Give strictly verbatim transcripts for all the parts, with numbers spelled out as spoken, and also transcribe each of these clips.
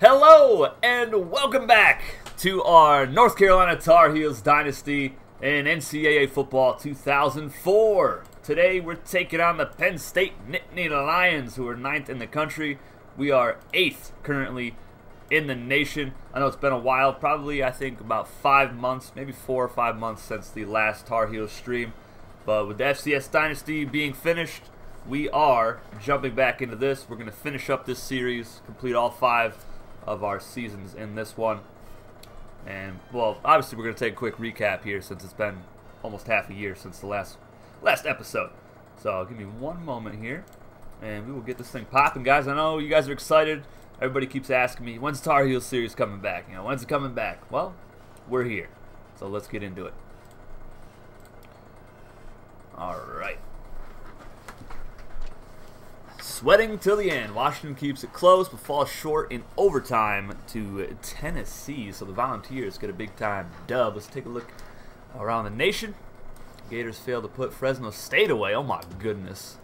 Hello and welcome back to our North Carolina Tar Heels Dynasty in N C double A Football two thousand four. Today we're taking on the Penn State Nittany Lions, who are ninth in the country. We are eighth currently in the nation. I know it's been a while, probably I think about five months, maybe four or five months since the last Tar Heels stream. But with the F C S Dynasty being finished, we are jumping back into this. We're going to finish up this series, complete all five of our seasons in this one. And well, obviously we're going to take a quick recap here since it's been almost half a year since the last last episode. So give me one moment here and we will get this thing popping, guys. I know you guys are excited. Everybody keeps asking me, when's Tar Heels series coming back? You know, when's it coming back? Well, we're here. So let's get into it. Alright. Sweating till the end. Washington keeps it close but falls short in overtime to Tennessee. So the Volunteers get a big-time dub. Let's take a look around the nation. Gators fail to put Fresno State away. Oh, my goodness.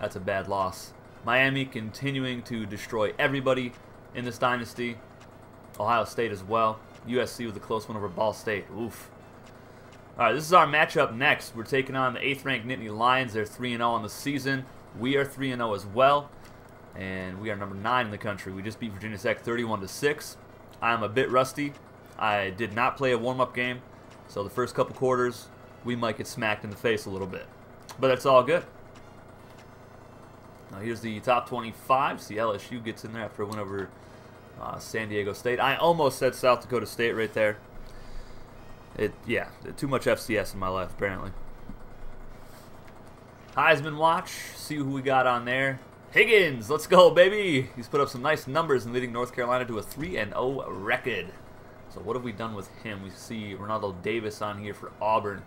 That's a bad loss. Miami continuing to destroy everybody in this dynasty. Ohio State as well. U S C with a close one over Ball State. Oof. All right, this is our matchup next. We're taking on the eighth-ranked Nittany Lions. They're three and oh on the season. We are three and oh as well, and we are number nine in the country. We just beat Virginia Tech thirty-one to six. I am a bit rusty. I did not play a warm-up game, so the first couple quarters, we might get smacked in the face a little bit. But that's all good. Now here's the top twenty-five. See, L S U gets in there after a win over uh, San Diego State. I almost said South Dakota State right there. It, yeah, too much F C S in my life, apparently. Heisman watch, see who we got on there. Higgins, let's go, baby. He's put up some nice numbers in leading North Carolina to a three and oh record. So what have we done with him? We see Ronaldo Davis on here for Auburn.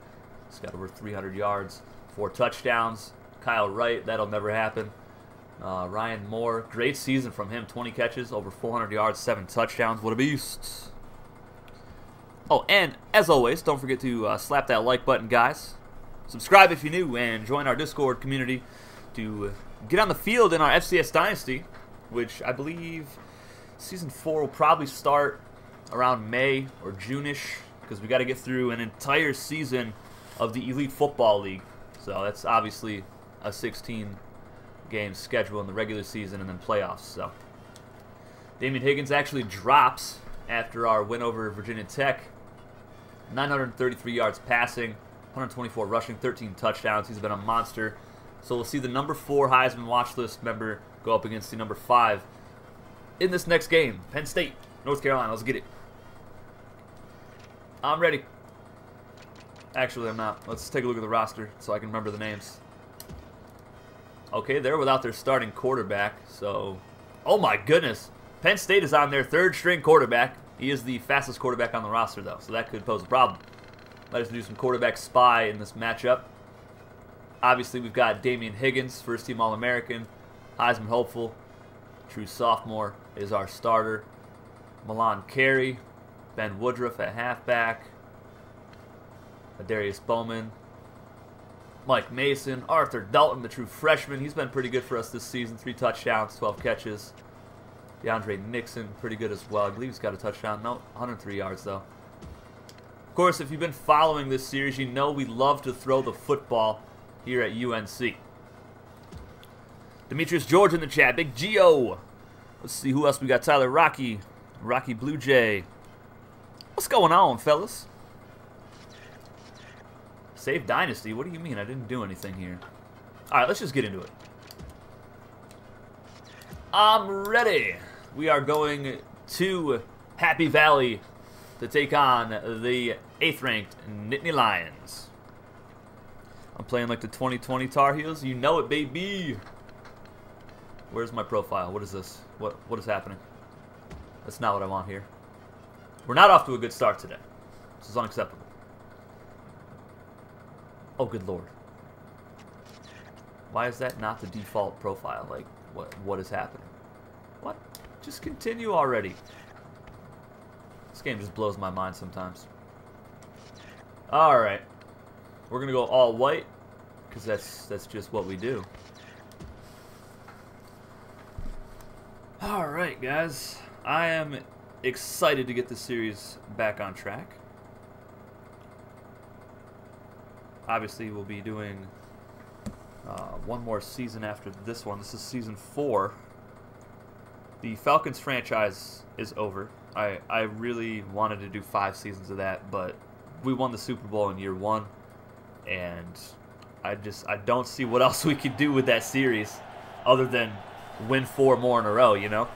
He's got over three hundred yards, four touchdowns. Kyle Wright, that'll never happen. Uh, Ryan Moore, great season from him. twenty catches, over four hundred yards, seven touchdowns. What a beast. Oh, and as always, don't forget to uh, slap that like button, guys. Subscribe if you're new and join our Discord community to get on the field in our F C S Dynasty, which I believe Season four will probably start around May or June-ish, because we got to get through an entire season of the Elite Football League. So that's obviously a sixteen game schedule in the regular season and then playoffs. So Damian Higgins actually drops after our win over Virginia Tech. nine hundred thirty-three yards passing, one hundred twenty-four rushing, thirteen touchdowns. He's been a monster. So we'll see the number four Heisman watch list member go up against the number five in this next game. Penn State, North Carolina. Let's get it. I'm ready. Actually, I'm not. Let's take a look at the roster so I can remember the names. Okay, they're without their starting quarterback. So, oh my goodness. Penn State is on their third string quarterback. He is the fastest quarterback on the roster, though. So that could pose a problem. Let us do some quarterback spy in this matchup. Obviously, we've got Damian Higgins, first-team All-American, Heisman hopeful, true sophomore is our starter. Milan Carey, Ben Woodruff at halfback, Adarius Bowman, Mike Mason, Arthur Dalton, the true freshman. He's been pretty good for us this season, three touchdowns, twelve catches. DeAndre Nixon, pretty good as well. I believe he's got a touchdown. No, one hundred three yards, though. Of course, if you've been following this series, you know we love to throw the football here at U N C. Demetrius George in the chat. Big Geo. Let's see who else we got. Tyler Rocky. Rocky Blue Jay. What's going on, fellas? Save Dynasty? What do you mean? I didn't do anything here. All right, let's just get into it. I'm ready. We are going to Happy Valley to take on the eighth-ranked Nittany Lions. I'm playing like the twenty twenty Tar Heels. You know it, baby. Where's my profile? What is this? What What is happening? That's not what I want here. We're not off to a good start today. This is unacceptable. Oh, good lord. Why is that not the default profile? Like, what? what is happening? What? Just continue already. This game just blows my mind sometimes. Alright. We're going to go all white, because that's, that's just what we do. Alright, guys. I am excited to get this series back on track. Obviously, we'll be doing uh, one more season after this one. This is season four. The Falcons franchise is over. I, I really wanted to do five seasons of that, but we won the Super Bowl in year one, and I just I don't see what else we could do with that series other than win four more in a row, you know?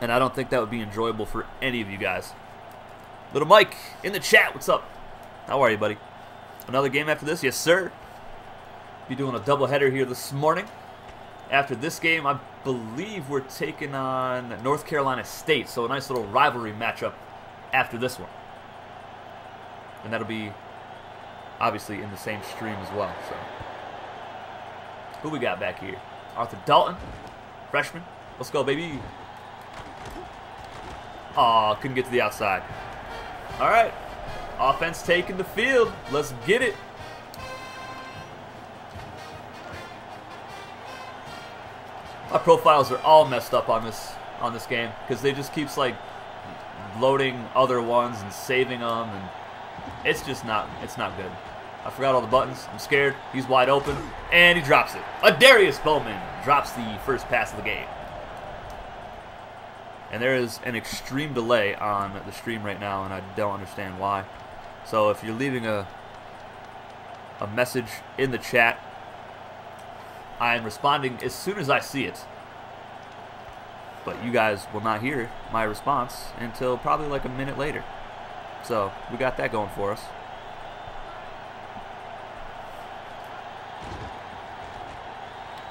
And I don't think that would be enjoyable for any of you guys. Little Mike in the chat, what's up? How are you, buddy? Another game after this? Yes, sir. Be doing a doubleheader here this morning. After this game, I believe we're taking on North Carolina State, so a nice little rivalry matchup after this one. And that'll be obviously in the same stream as well. So, who we got back here? Arthur Dalton, freshman. Let's go, baby. Aw, couldn't get to the outside. All right, offense taking the field. Let's get it. My profiles are all messed up on this on this game because they just keeps like loading other ones and saving them, and it's just not it's not good. I forgot all the buttons. I'm scared. He's wide open, and he drops it. Adarius Bowman drops the first pass of the game. And there is an extreme delay on the stream right now, and I don't understand why. So if you're leaving a, a message in the chat, I am responding as soon as I see it. But you guys will not hear my response until probably like a minute later. So we got that going for us.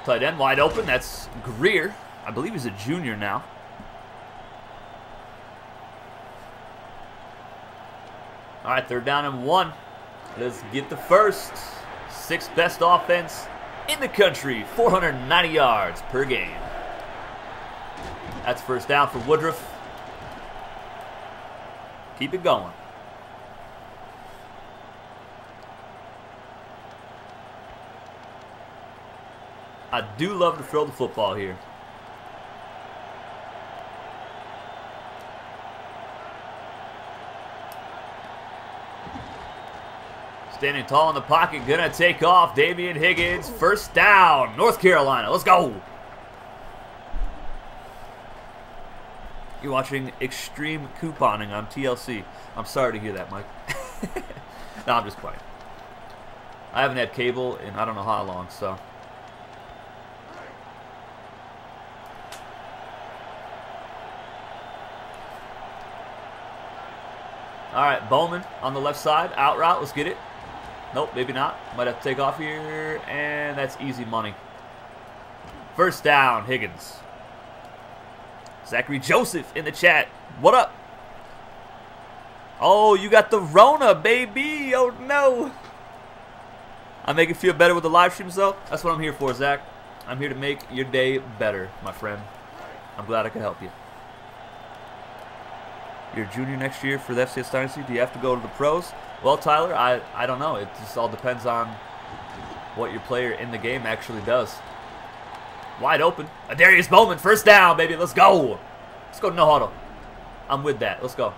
Tight end wide open. That's Greer. I believe he's a junior now. All right, third down and one. Let's get the first. Sixth best offense in the country. four hundred ninety yards per game. That's first down for Woodruff. Keep it going. I do love to throw the football here. Standing tall in the pocket, gonna take off. Damian Higgins, first down, North Carolina. Let's go. You're watching Extreme Couponing on T L C. I'm sorry to hear that, Mike. No, I'm just playing. I haven't had cable in I don't know how long, so. All right, Bowman on the left side, out route. Let's get it. Nope, maybe not. Might have to take off here, and that's easy money. First down, Higgins. Zachary Joseph in the chat. What up? Oh, you got the Rona, baby. Oh, no. I make it feel better with the live streams, though. That's what I'm here for, Zach. I'm here to make your day better, my friend. I'm glad I could help you. You're a junior next year for the F C S Dynasty. Do you have to go to the pros? Well, Tyler, I, I don't know. It just all depends on what your player in the game actually does. Wide open. Adarius Bowman, first down, baby. Let's go. Let's go to no huddle. I'm with that. Let's go.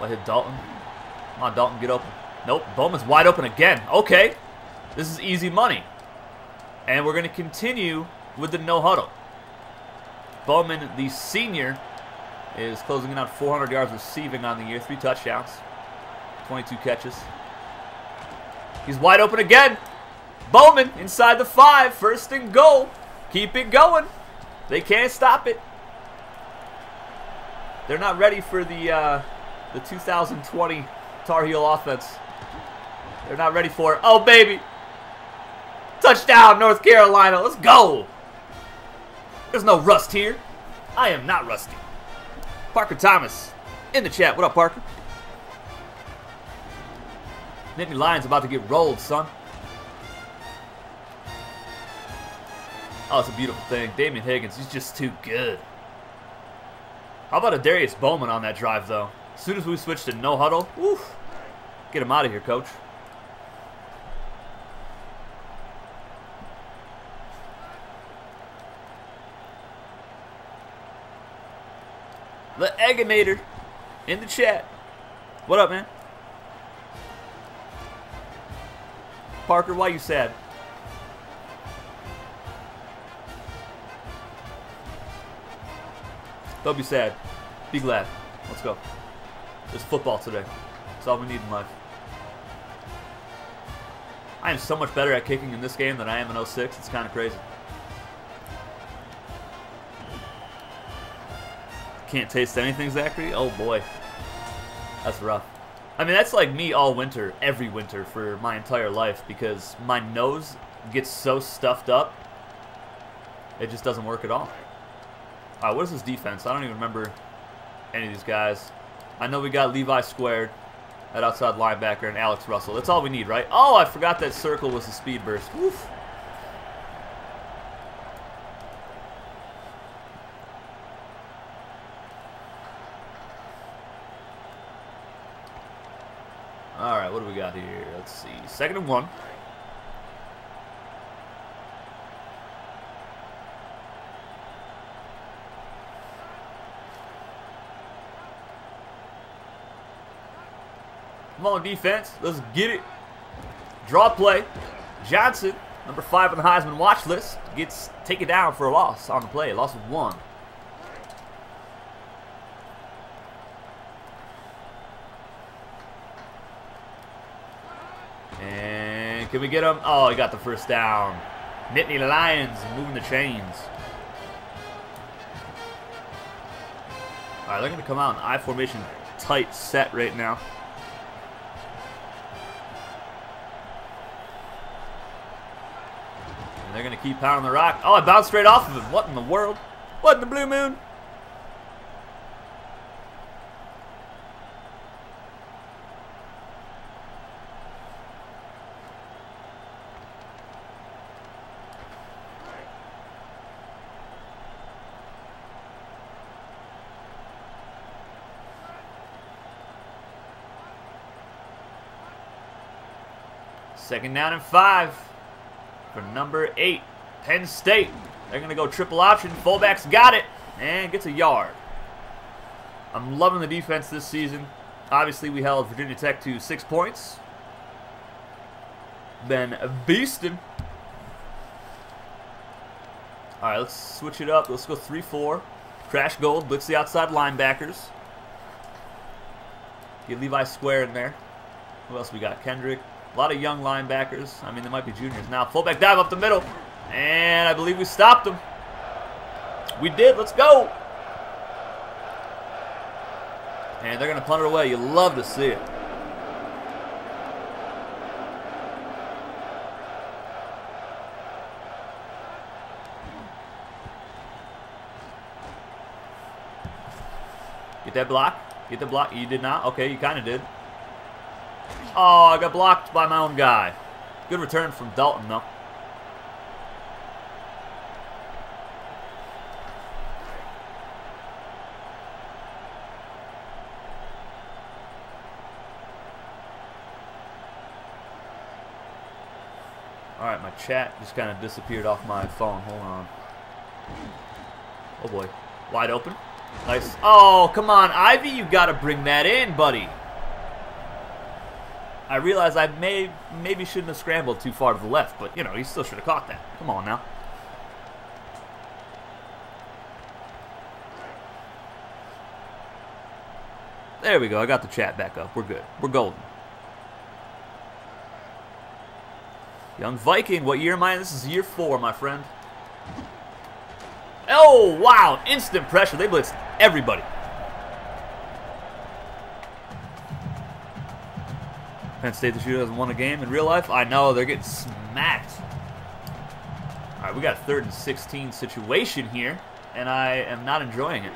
Let hit Dalton. Come on, Dalton, get open. Nope, Bowman's wide open again. Okay. This is easy money. And we're going to continue with the no huddle. Bowman, the senior, is closing in on four hundred yards receiving on the year. Three touchdowns, twenty-two catches. He's wide open again. Bowman inside the five. First and goal. Keep it going. They can't stop it. They're not ready for the, uh, the two thousand twenty Tar Heel offense. They're not ready for it. Oh, baby. Touchdown, North Carolina. Let's go. There's no rust here. I am not rusty. Parker Thomas in the chat. What up, Parker? Nittany Lion's about to get rolled, son. Oh, it's a beautiful thing. Damian Higgins, he's just too good. How about a Adarius Bowman on that drive, though? As soon as we switch to no huddle, woof, get him out of here, coach. Agonator in the chat. What up, man? Parker, why you sad? Don't be sad. Be glad. Let's go. There's football today. That's all we need in life. I am so much better at kicking in this game than I am in oh six. It's kind of crazy. Can't taste anything, Zachary? Oh, boy. That's rough. I mean, that's like me all winter, every winter, for my entire life, because my nose gets so stuffed up, it just doesn't work at all. All right, what is this defense? I don't even remember any of these guys. I know we got Levi Squared, that outside linebacker, and Alex Russell. That's all we need, right? Oh, I forgot that circle was the speed burst. Oof. All right, what do we got here? Let's see. Second and one. Come on, defense. Let's get it. Draw play. Johnson, number five on the Heisman watch list, gets taken down for a loss on the play. Loss of one. And can we get him? Oh, he got the first down. Nittany Lions moving the chains. All right, they're going to come out in I formation, tight set right now. They're going to keep pounding the rock. Oh, I bounced straight off of him. What in the world? What in the blue moon? Second down and five. For number eight, Penn State. They're going to go triple option. Fullback's got it and gets a yard. I'm loving the defense this season. Obviously, we held Virginia Tech to six points. Been beastin'. All right, let's switch it up. Let's go three four. Crash Gold blitz the outside linebackers. Get Levi Square in there. Who else we got? Kendrick. A lot of young linebackers. I mean, they might be juniors now. Fullback dive up the middle. And I believe we stopped him. We did. Let's go. And they're going to punt it away. You love to see it. Get that block. Get the block. You did not? Okay, you kind of did. Oh, I got blocked by my own guy. Good return from Dalton, though. Alright, my chat just kind of disappeared off my phone. Hold on. Oh, boy. Wide open. Nice. Oh, come on, Ivy. You've got to bring that in, buddy. I realize I may maybe shouldn't have scrambled too far to the left, but, you know, he still should have caught that. Come on now. There we go. I got the chat back up. We're good. We're golden. Young Viking. What year am I in? This is year four, my friend. Oh, wow. Instant pressure. They blitzed everybody. Penn State this year hasn't won a game in real life. I know, they're getting smacked. All right, we got a third and sixteen situation here, and I am not enjoying it.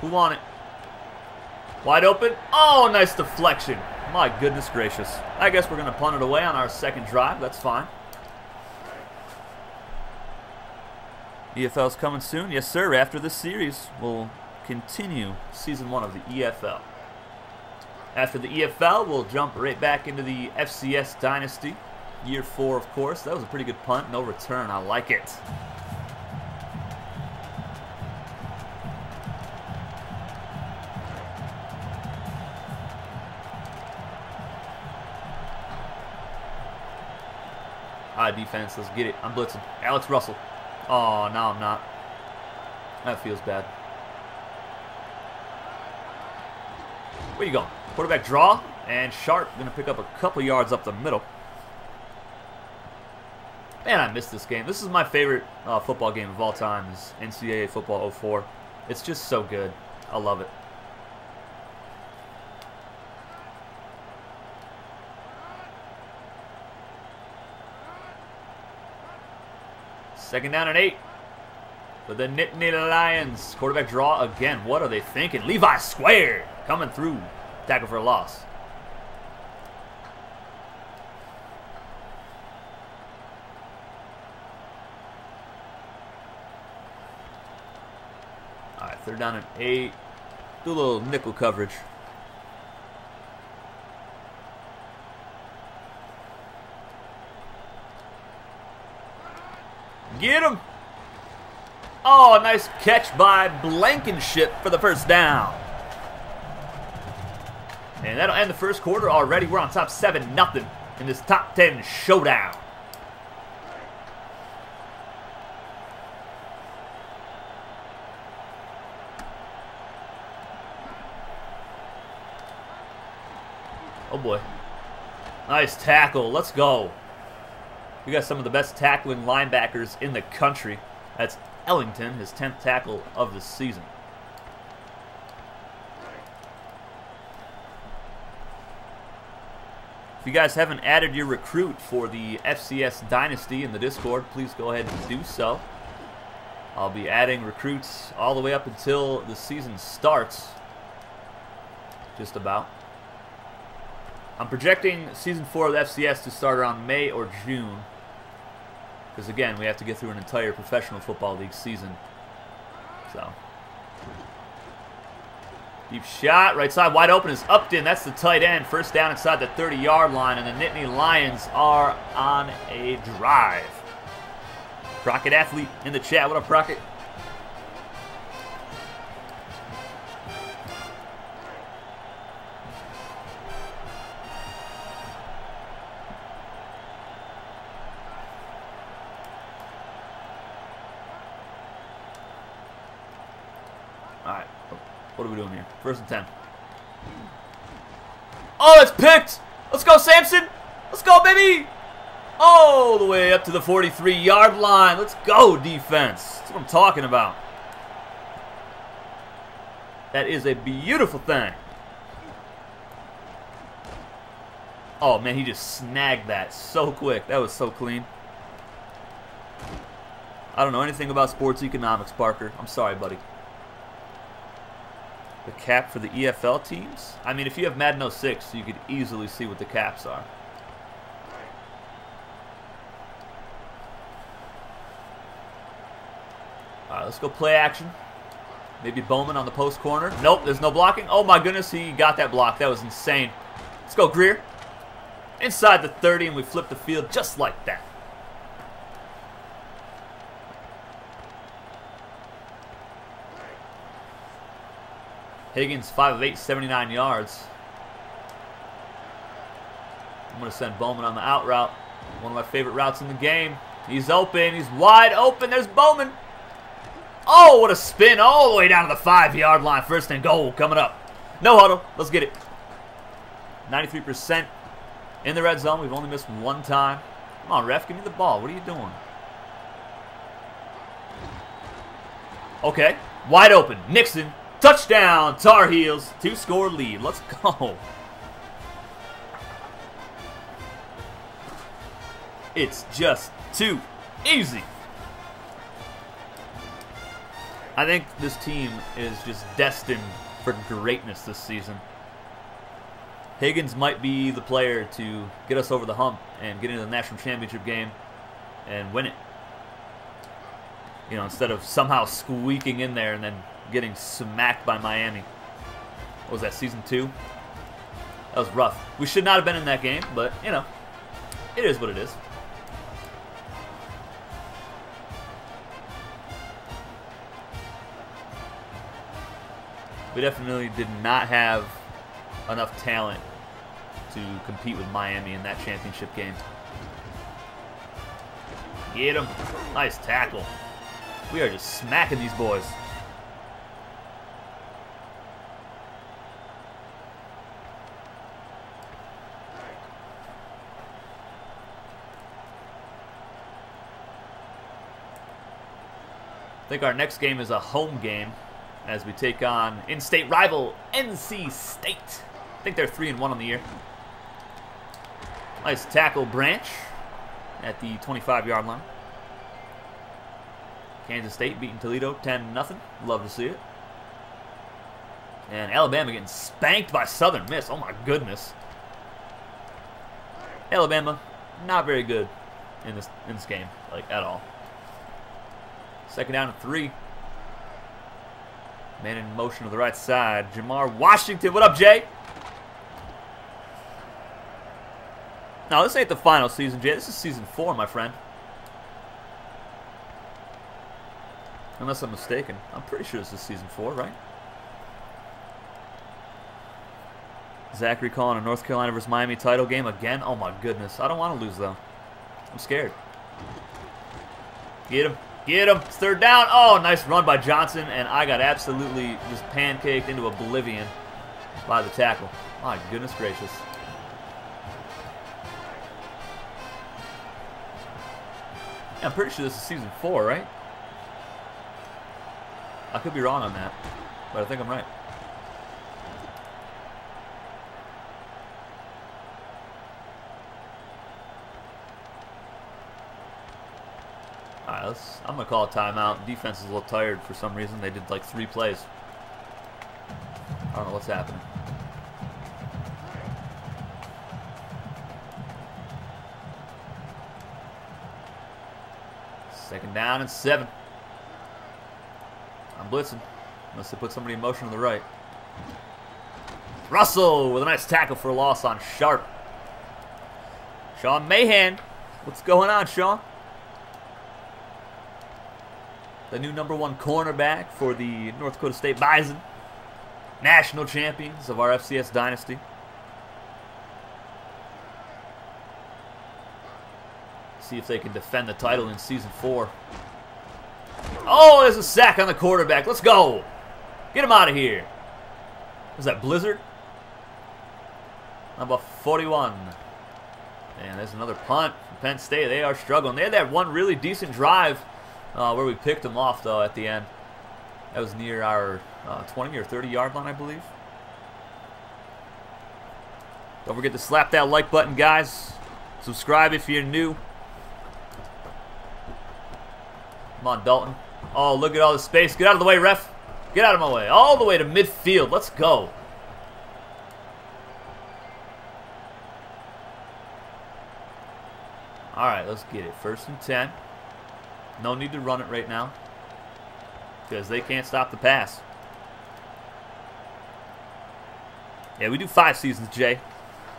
Who won it? Wide open. Oh, nice deflection. My goodness gracious. I guess we're going to punt it away on our second drive. That's fine. E F L's coming soon. Yes, sir. After this series, we'll continue season one of the E F L. As for the E F L, we'll jump right back into the F C S Dynasty. Year four, of course. That was a pretty good punt. No return. I like it. High defense. Let's get it. I'm blitzing. Alex Russell. Oh, no, I'm not. That feels bad. Where you going? Quarterback draw. And Sharp going to pick up a couple yards up the middle. Man, I missed this game. This is my favorite uh, football game of all time, is N C double A Football oh four. It's just so good. I love it. Second down and eight for the Nittany Lions. Quarterback draw again. What are they thinking? Levi Square coming through. Tackle for a loss. All right, third down and eight. Do a little nickel coverage. Get him! Oh, nice catch by Blankenship for the first down. And that'll end the first quarter already. We're on top seven nothing in this top ten showdown. Oh boy. Nice tackle. Let's go. We got some of the best tackling linebackers in the country. That's Ellington, his tenth tackle of the season. If you guys haven't added your recruit for the F C S Dynasty in the Discord, please go ahead and do so. I'll be adding recruits all the way up until the season starts. Just about. I'm projecting Season four of the F C S to start around May or June. Because, again, we have to get through an entire professional football league season. So. Deep shot. Right side wide open is Upton. That's the tight end. First down inside the thirty-yard line. And the Nittany Lions are on a drive. Crockett Athlete in the chat. What up, Crockett? What are we doing here? First and ten. Oh, it's picked! Let's go, Samson! Let's go, baby! All the way up to the forty-three-yard line. Let's go, defense. That's what I'm talking about. That is a beautiful thing. Oh, man, he just snagged that so quick. That was so clean. I don't know anything about sports economics, Parker. I'm sorry, buddy. The cap for the E F L teams? I mean, if you have Madden oh six, you could easily see what the caps are. All right, let's go play action. Maybe Bowman on the post corner. Nope, there's no blocking. Oh, my goodness, he got that block. That was insane. Let's go, Greer. Inside the thirty, and we flip the field just like that. Higgins, five of eight, seventy-nine yards. I'm going to send Bowman on the out route. One of my favorite routes in the game. He's open. He's wide open. There's Bowman. Oh, what a spin all the way down to the five-yard line. First and goal coming up. No huddle. Let's get it. ninety-three percent in the red zone. We've only missed one time. Come on, ref. Give me the ball. What are you doing? Okay. Wide open. Nixon. Touchdown, Tar Heels. Two-score lead. Let's go. It's just too easy. I think this team is just destined for greatness this season. Higgins might be the player to get us over the hump and get into the national championship game and win it. You know, instead of somehow squeaking in there and then getting smacked by Miami. What was that, season two? That was rough. We should not have been in that game, but, you know, it is what it is. We definitely did not have enough talent to compete with Miami in that championship game. Get him. Nice tackle. We are just smacking these boys. I think our next game is a home game as we take on in-state rival N C State. I think they're three and one on the year. Nice tackle, Branch, at the twenty-five yard line. Kansas State beating Toledo ten to nothing. Love to see it. And Alabama getting spanked by Southern Miss. Oh my goodness. Alabama, not very good in this in this game, like at all. Second down and three. Man in motion to the right side. Jamar Washington. What up, Jay? Now, this ain't the final season, Jay. This is season four, my friend. Unless I'm mistaken. I'm pretty sure this is season four, right? Zachary calling a North Carolina versus Miami title game again. Oh, my goodness. I don't want to lose, though. I'm scared. Get him. Get him. It's third down. Oh, nice run by Johnson. And I got absolutely just pancaked into oblivion by the tackle. My goodness gracious. I'm pretty sure this is season four, right? I could be wrong on that, but I think I'm right. All right, let's, I'm going to call a timeout. Defense is a little tired for some reason. They did like three plays. I don't know what's happening. Second down and seven. I'm blitzing. Unless they put somebody in motion to the right. Russell with a nice tackle for a loss on Sharp. Sean Mahan. What's going on, Sean? The new number one cornerback for the North Dakota State Bison. National champions of our F C S dynasty. See if they can defend the title in season four. Oh, there's a sack on the quarterback. Let's go. Get him out of here. Was that Blizzard? Number forty-one. And there's another punt from Penn State. They are struggling. They had that one really decent drive uh, where we picked them off, though, at the end. That was near our uh, twenty or thirty yard line, I believe. Don't forget to slap that like button, guys. Subscribe if you're new. Come on, Dalton. Oh, look at all the space. Get out of the way, ref. Get out of my way. All the way to midfield. Let's go. All right, let's get it. First and ten. No need to run it right now because they can't stop the pass. Yeah, we do five seasons, Jay.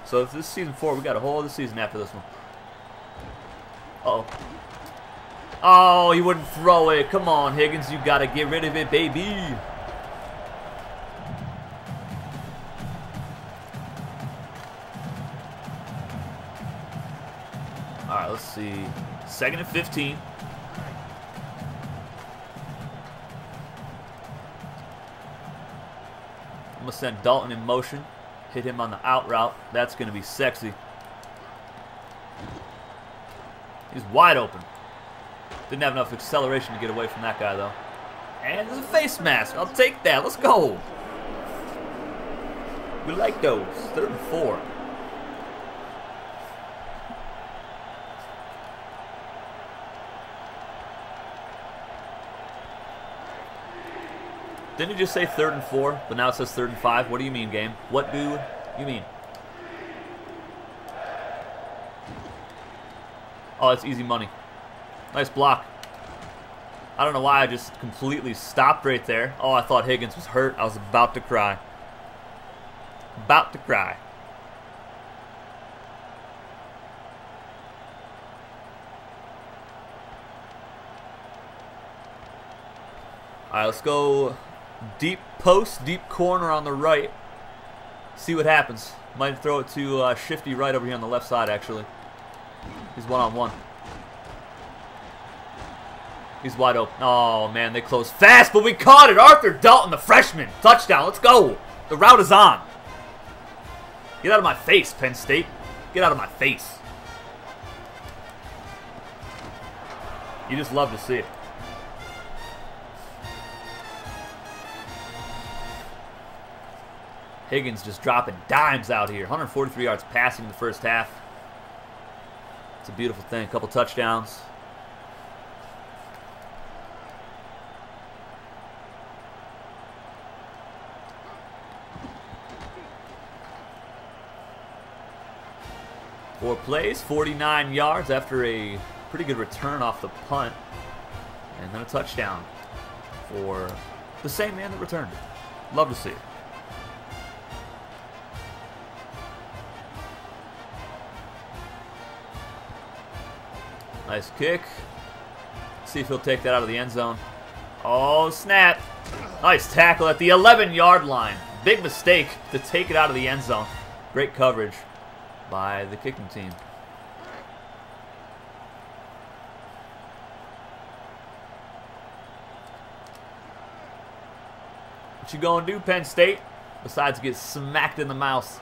So if this is season four, we got a whole other season after this one. Uh-oh. Oh, he wouldn't throw it. Come on, Higgins. You got to get rid of it, baby. All right, let's see. Second and fifteen. I'm going to send Dalton in motion. Hit him on the out route. That's going to be sexy. He's wide open. Didn't have enough acceleration to get away from that guy, though. And there's a face mask. I'll take that. Let's go. We like those. Third and four. Didn't you just say third and four, but now it says third and five? What do you mean, game? What do you mean? Oh, it's easy money. Nice block. I don't know why I just completely stopped right there. Oh, I thought Higgins was hurt. I was about to cry. About to cry. Alright, let's go deep post, deep corner on the right. See what happens. Might throw it to uh, Shifty right over here on the left side, actually. He's one-on-one. He's wide open. Oh, man, they closed fast, but we caught it. Arthur Dalton, the freshman. Touchdown. Let's go. The route is on. Get out of my face, Penn State. Get out of my face. You just love to see it. Higgins just dropping dimes out here. one hundred forty-three yards passing in the first half. It's a beautiful thing. A couple touchdowns. Four plays, forty-nine yards after a pretty good return off the punt. And then a touchdown for the same man that returned it. Love to see it. Nice kick. See if he'll take that out of the end zone. Oh, snap. Nice tackle at the eleven-yard line. Big mistake to take it out of the end zone. Great coverage by the kicking team. What you gonna do, Penn State, besides get smacked in the mouth?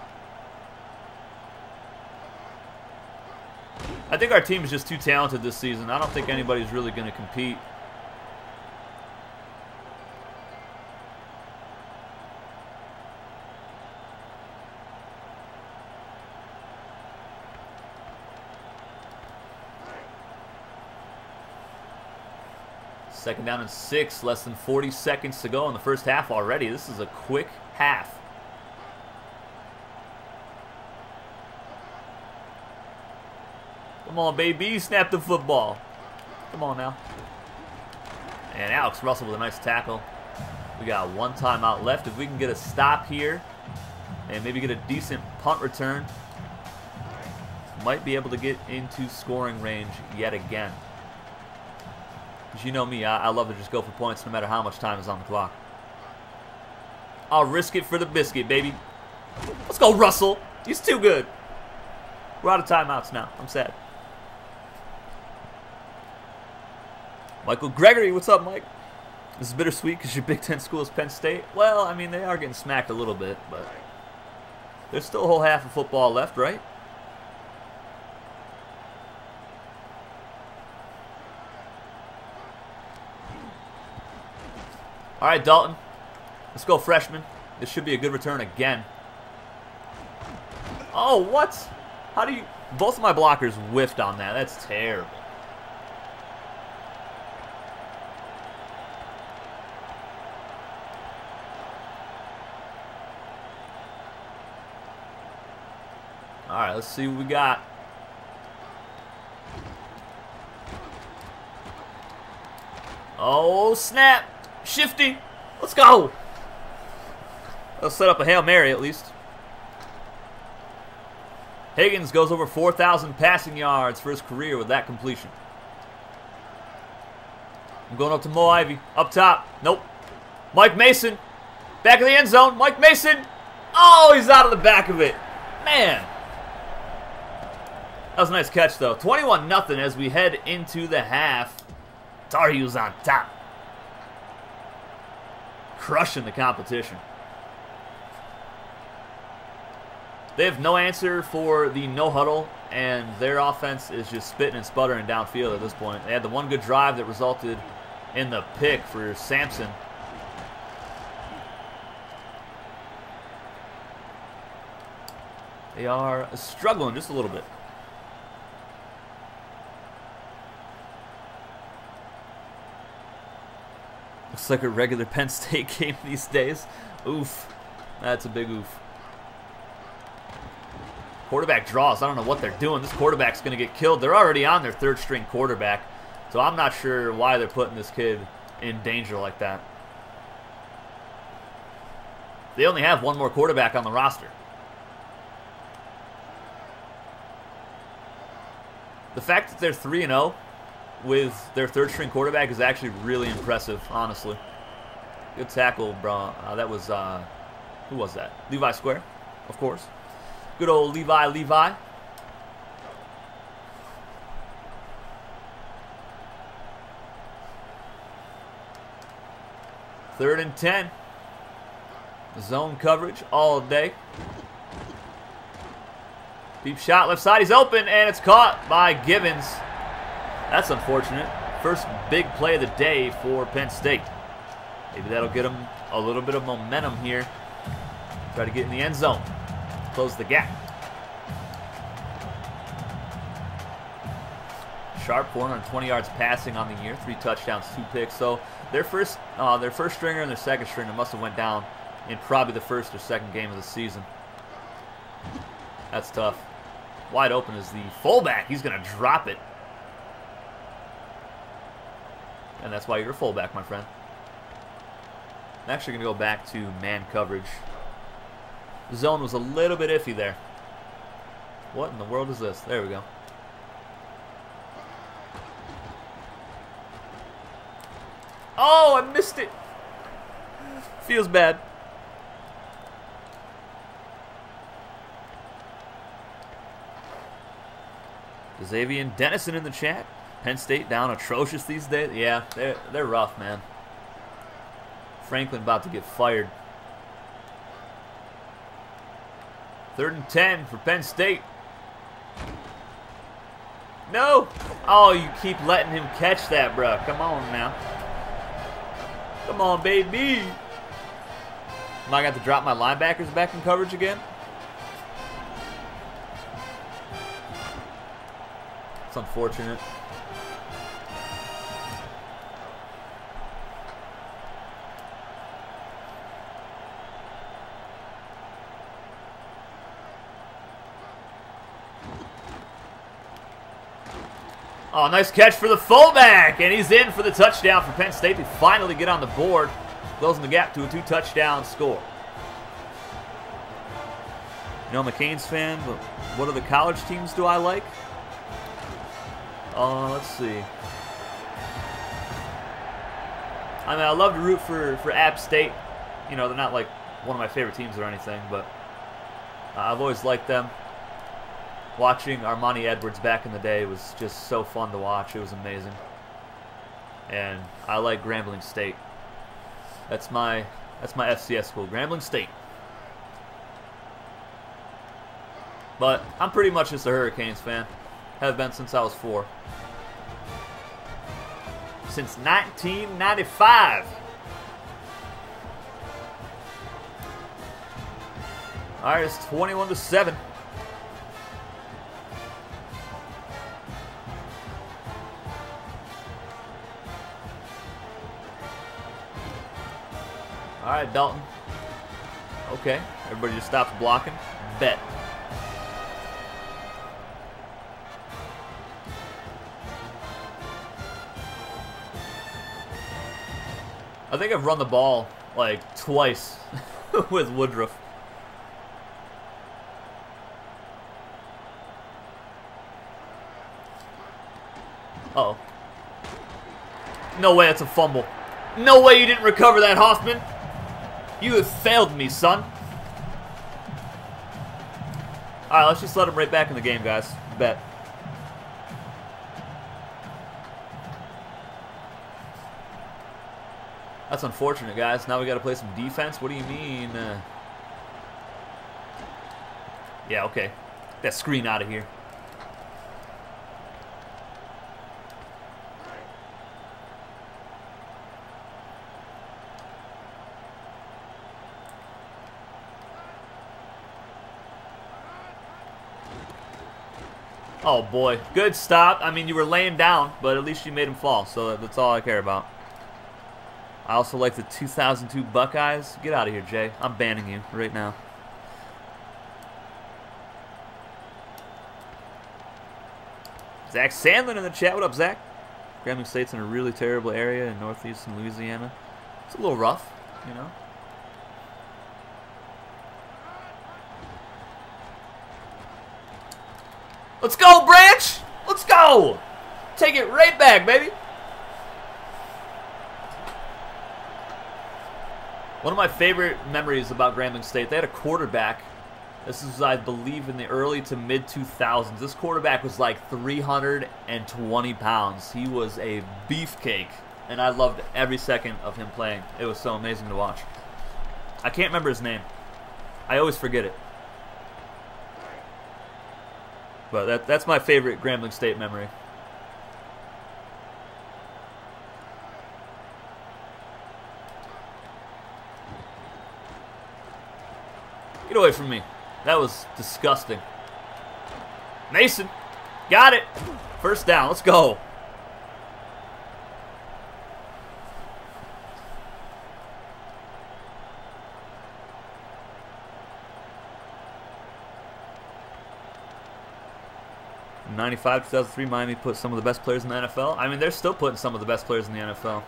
I think our team is just too talented this season. I don't think anybody's really gonna compete. Second down and six, less than forty seconds to go in the first half already. This is a quick half. Come on, baby, snap the football. Come on now. And Alex Russell with a nice tackle. We got one timeout left. If we can get a stop here and maybe get a decent punt return, might be able to get into scoring range yet again. Because you know me, I, I love to just go for points no matter how much time is on the clock. I'll risk it for the biscuit, baby. Let's go, Russell. He's too good. We're out of timeouts now. I'm sad. Michael Gregory, what's up, Mike? This is bittersweet because your Big Ten school is Penn State. Well, I mean, they are getting smacked a little bit, but there's still a whole half of football left, right? All right, Dalton. Let's go, freshman. This should be a good return again. Oh, what? How do you... Both of my blockers whiffed on that. That's terrible. All right, let's see what we got. Oh, snap. Shifty, let's go. They'll set up a Hail Mary at least. Higgins goes over four thousand passing yards for his career with that completion. I'm going up to Mo Ivey. Up top. Nope. Mike Mason. Back of the end zone. Mike Mason. Oh, he's out of the back of it. Man. That was a nice catch, though. twenty-one nothing as we head into the half. Tar Heels on top. Crushing the competition. They have no answer for the no huddle, and their offense is just spitting and sputtering downfield at this point. They had the one good drive that resulted in the pick for Sampson. They are struggling just a little bit. Looks like a regular Penn State game these days. Oof. That's a big oof. Quarterback draws. I don't know what they're doing. This quarterback's going to get killed. They're already on their third-string quarterback, so I'm not sure why they're putting this kid in danger like that. They only have one more quarterback on the roster. The fact that they're three and oh with their third-string quarterback is actually really impressive, honestly. Good tackle, bro. Uh, that was, uh, who was that? Levi Square, of course. Good old Levi, Levi. Third and ten. Zone coverage all day. Deep shot, left side, he's open, and it's caught by Givens. That's unfortunate. First big play of the day for Penn State. Maybe that'll get him a little bit of momentum here. Try to get in the end zone. Close the gap. Sharp, four hundred twenty yards passing on the year, three touchdowns, two picks. So their first, uh, their first stringer and their second stringer must have went down in probably the first or second game of the season. That's tough. Wide open is the fullback. He's going to drop it. And that's why you're a fullback, my friend. I'm actually going to go back to man coverage. The zone was a little bit iffy there. What in the world is this? There we go. Oh, I missed it. Feels bad. Xavier Dennison in the chat. Penn State down atrocious these days. Yeah, they're, they're rough, man. Franklin about to get fired. Third and ten for Penn State. No! Oh, you keep letting him catch that, bro. Come on now. Come on, baby. Am I going to have to drop my linebackers back in coverage again? It's unfortunate. Oh, nice catch for the fullback, and he's in for the touchdown for Penn State. They finally get on the board, closing the gap to a two-touchdown score. You know, I'm a Canes fan, but what other college teams do I like? Uh, let's see. I mean, I love to root for, for App State. You know, they're not like one of my favorite teams or anything, but uh, I've always liked them. Watching Armani Edwards back in the day was just so fun to watch. It was amazing. And I like Grambling State. That's my, that's my F C S school, Grambling State. But I'm pretty much just a Hurricanes fan. Have been since I was four. Since nineteen ninety-five. All right, it's twenty-one to seven. All right, Dalton. Okay, everybody just stops blocking. Bet. I think I've run the ball like twice with Woodruff. Uh-oh. No way, it's a fumble. No way you didn't recover that, Hoffman. You have failed me, son. All right, let's just let him right back in the game, guys. Bet. That's unfortunate, guys. Now we got to play some defense. What do you mean? Uh, yeah, okay. Get that screen out of here. Oh, boy. Good stop. I mean, you were laying down, but at least you made him fall, so that's all I care about. I also like the two thousand two Buckeyes. Get out of here, Jay. I'm banning you right now. Zach Sandlin in the chat. What up, Zach? Grambling State's in a really terrible area in northeastern Louisiana. It's a little rough, you know. Let's go, Branch! Let's go! Take it right back, baby. One of my favorite memories about Grambling State, they had a quarterback. This is, I believe, in the early to mid two thousands. This quarterback was like three hundred twenty pounds. He was a beefcake, and I loved every second of him playing. It was so amazing to watch. I can't remember his name. I always forget it. But that, that's my favorite Grambling State memory. Get away from me. That was disgusting. Mason. Got it. First down. Let's go. ninety-five, two thousand three, Miami put some of the best players in the N F L. I mean, they're still putting some of the best players in the N F L.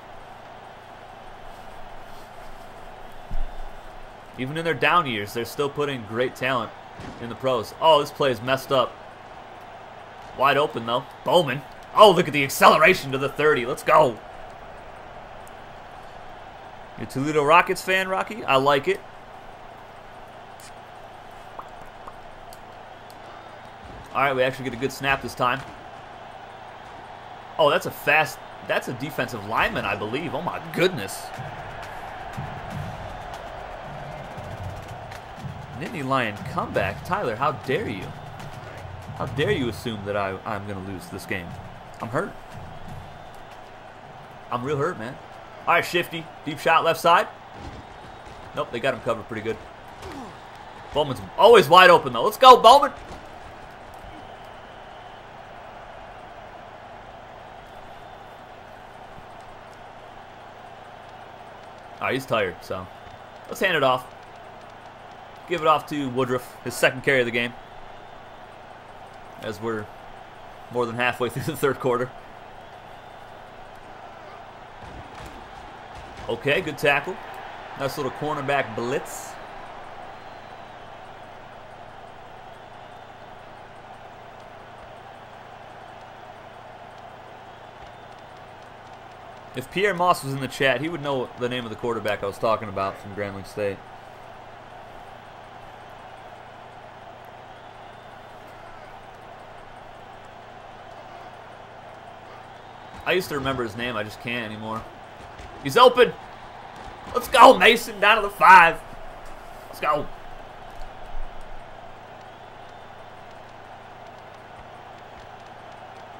Even in their down years, they're still putting great talent in the pros. Oh, this play is messed up. Wide open, though. Bowman. Oh, look at the acceleration to the thirty. Let's go. You a Toledo Rockets fan, Rocky? I like it. All right, we actually get a good snap this time. Oh, that's a fast... That's a defensive lineman, I believe. Oh, my goodness. Nittany Lion comeback. Tyler, how dare you? How dare you assume that I, I'm going to lose this game? I'm hurt. I'm real hurt, man. All right, Shifty. Deep shot left side. Nope, they got him covered pretty good. Bowman's always wide open, though. Let's go, Bowman. All right, he's tired, so let's hand it off. Give it off to Woodruff, his second carry of the game, as we're more than halfway through the third quarter. Okay, good tackle. Nice little cornerback blitz. If Pierre Moss was in the chat, he would know the name of the quarterback I was talking about from Grambling State. I used to remember his name, I just can't anymore. He's open! Let's go, Mason, down to the five. Let's go.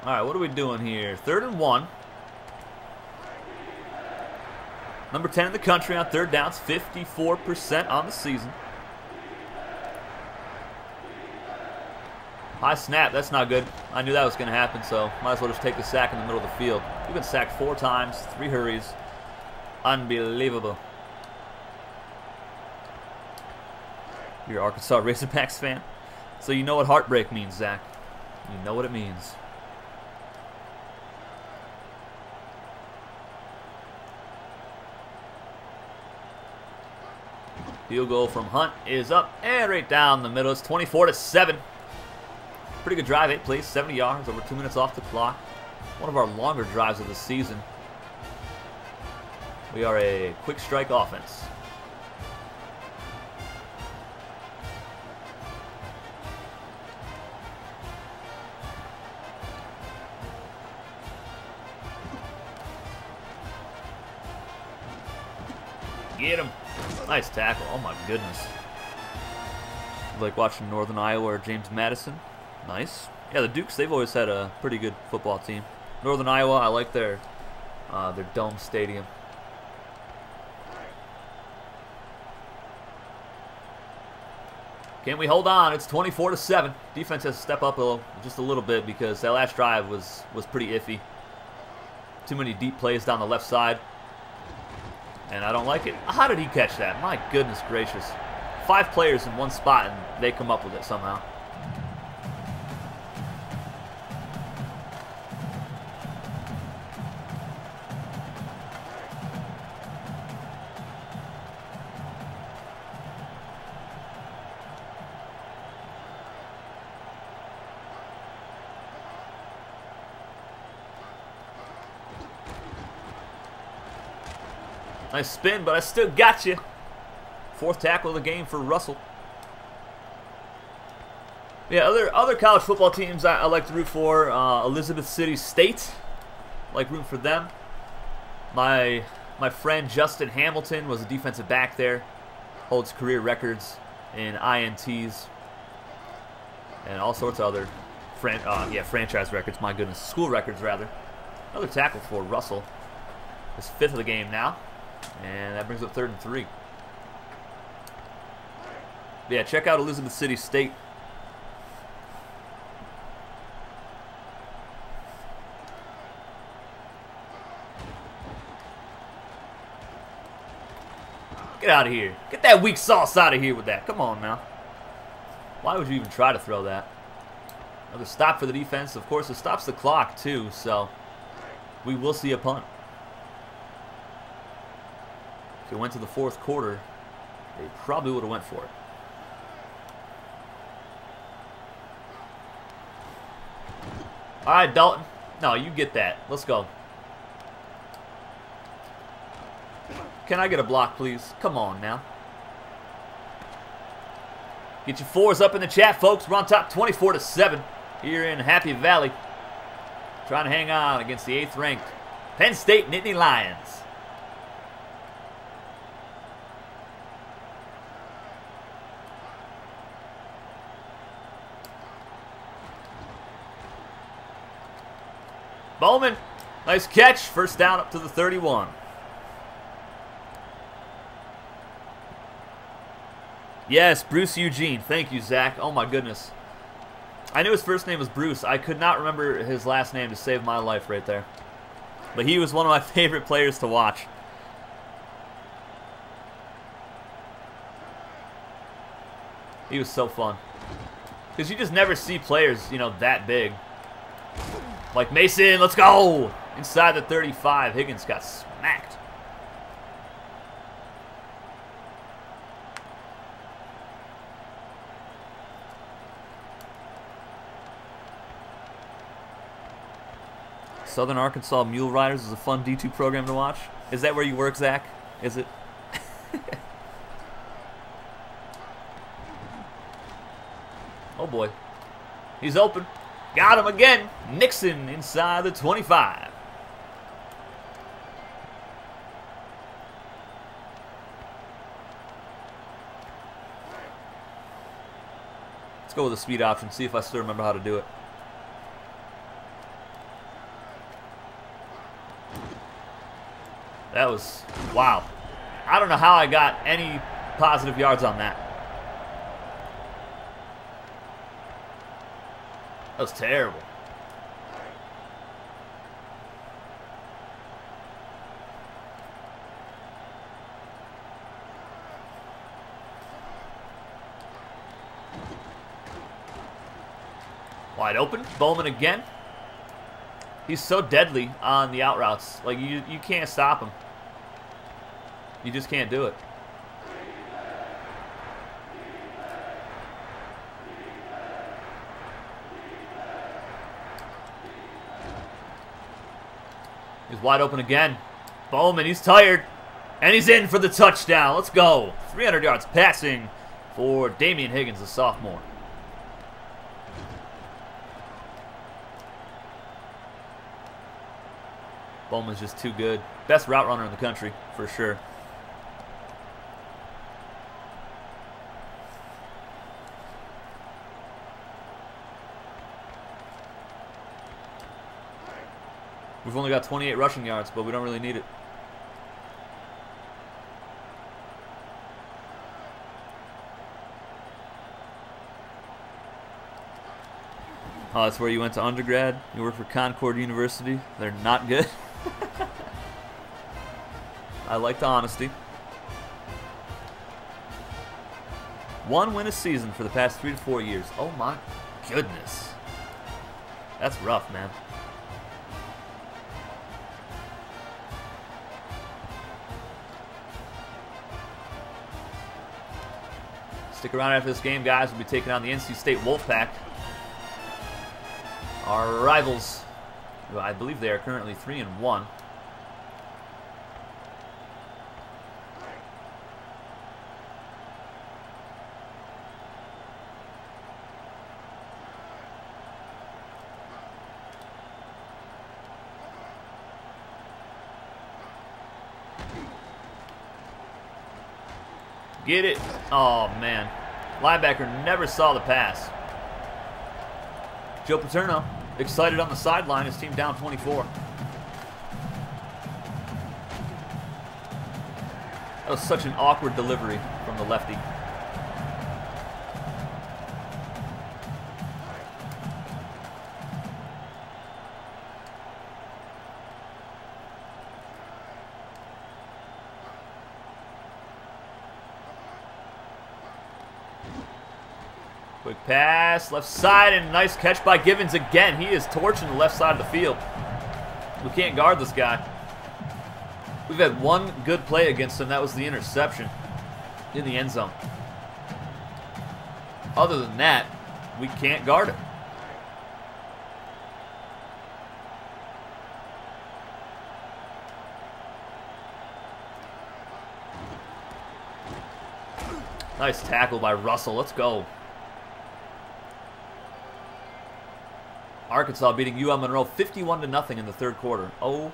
Alright, what are we doing here? Third and one. Number ten in the country on third downs, fifty-four percent on the season. High snap, that's not good. I knew that was going to happen, so might as well just take the sack in the middle of the field. We've been sacked four times, three hurries. Unbelievable. You're an Arkansas Razorbacks fan? So you know what heartbreak means, Zach. You know what it means. Field goal from Hunt is up and right down the middle. It's twenty-four to seven. Pretty good drive, eight plays, seventy yards, over two minutes off the clock. One of our longer drives of the season. We are a quick strike offense. Get him. Nice tackle. Oh, my goodness. Like watching Northern Iowa or James Madison. Nice. Yeah, the Dukes, they've always had a pretty good football team. Northern Iowa, I like their uh, their dome stadium. Can we hold on? It's twenty-four to seven. Defense has to step up a little, just a little bit, because that last drive was, was pretty iffy. Too many deep plays down the left side. And I don't like it. How did he catch that? My goodness gracious. Five players in one spot, and they come up with it somehow. Nice spin, but I still got you. Fourth tackle of the game for Russell. Yeah, other other college football teams I, I like to root for. Uh, Elizabeth City State, I like rooting for them. My my friend Justin Hamilton was a defensive back there. Holds career records in I N Ts and all sorts of other fran uh, yeah franchise records. My goodness, school records rather. Another tackle for Russell. It's fifth of the game now, and that brings up third and three. But yeah, check out Elizabeth City State. Get out of here. Get that weak sauce out of here with that. Come on now. Why would you even try to throw that? Another stop for the defense. Of course, it stops the clock too, so we will see a punt. If it went to the fourth quarter, they probably would have went for it. All right, Dalton. No, you get that. Let's go. Can I get a block, please? Come on now. Get your fours up in the chat, folks. We're on top twenty-four to seven here in Happy Valley. Trying to hang on against the eighth-ranked Penn State Nittany Lions. Bowman, nice catch. First down up to the thirty-one. Yes, Bruce Eugene. Thank you, Zach. Oh, my goodness. I knew his first name was Bruce. I could not remember his last name to save my life right there. But he was one of my favorite players to watch. He was so fun. Because you just never see players, you know, that big. Like Mason, let's go! Inside the thirty-five, Higgins got smacked. Southern Arkansas Mule Riders is a fun D two program to watch. Is that where you work, Zach? Is it? Oh boy. He's open. Got him again. Nixon inside the twenty-five. Let's go with the speed option. See if I still remember how to do it. That was, wow. I don't know how I got any positive yards on that. That was terrible. Wide open, Bowman again. He's so deadly on the out routes. Like, you, you can't stop him. You just can't do it. He's wide open again. Bowman, he's tired. And he's in for the touchdown. Let's go. three hundred yards passing for Damian Higgins, the sophomore. Bowman's just too good. Best route runner in the country, for sure. We've only got twenty-eight rushing yards, but we don't really need it. Oh, that's where you went to undergrad? You work for Concord University? They're not good. I like the honesty. One win a season for the past three to four years. Oh my goodness. That's rough, man. Stick around after this game, guys. We'll be taking on the N C State Wolfpack. Our rivals, I believe they are currently three and one. Get it. Oh, man. Linebacker never saw the pass. Joe Paterno excited on the sideline. His team down twenty-four. That was such an awkward delivery from the lefty. Quick pass, left side, and nice catch by Givens again. He is torching the left side of the field. We can't guard this guy. We've had one good play against him. That was the interception in the end zone. Other than that, we can't guard him. Nice tackle by Russell. Let's go. Arkansas beating U L Monroe fifty-one to nothing in the third quarter. Oh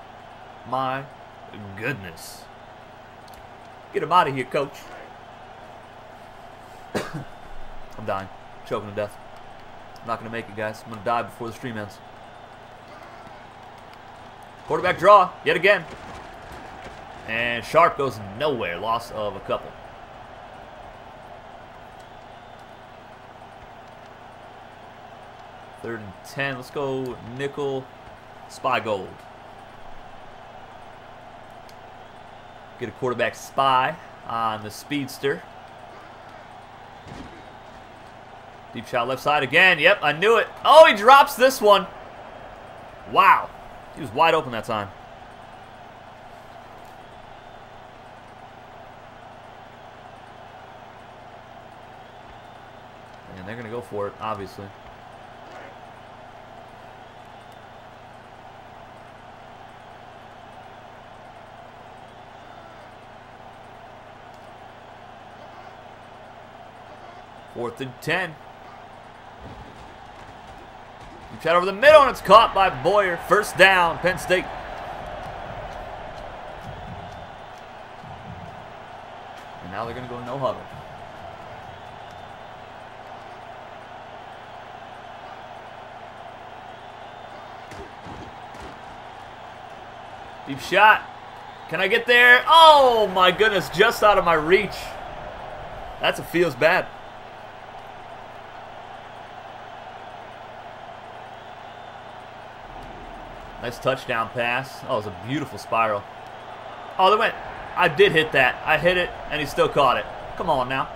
my goodness. Get him out of here, coach. I'm dying. Choking to death. I'm not going to make it, guys. I'm going to die before the stream ends. Quarterback draw, yet again. And Sharp goes nowhere. Loss of a couple. Third and ten. Let's go nickel spy gold. Get a quarterback spy on the speedster. Deep shot left side again. Yep, I knew it. Oh, he drops this one. Wow. He was wide open that time. And they're going to go for it, obviously. Fourth and ten. Shot over the middle, and it's caught by Boyer. First down, Penn State. And now they're going to go no huddle. Deep shot. Can I get there? Oh, my goodness, just out of my reach. That's a feels bad. Nice touchdown pass. Oh, it was a beautiful spiral. Oh, they went. I did hit that. I hit it, and he still caught it. Come on now.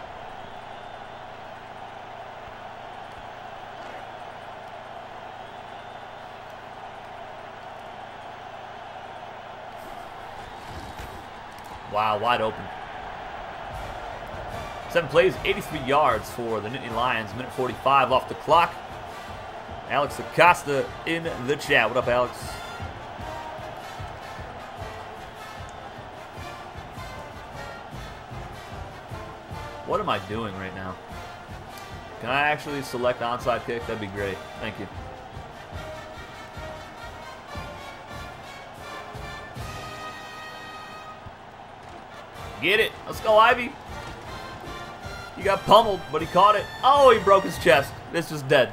Wow, wide open. Seven plays, eighty-three yards for the Nittany Lions. Minute forty-five off the clock. Alex Acosta in the chat. What up, Alex? What am I doing right now? Can I actually select onside kick? That'd be great. Thank you. Get it. Let's go, Ivy. He got pummeled, but he caught it. Oh, he broke his chest. This is dead.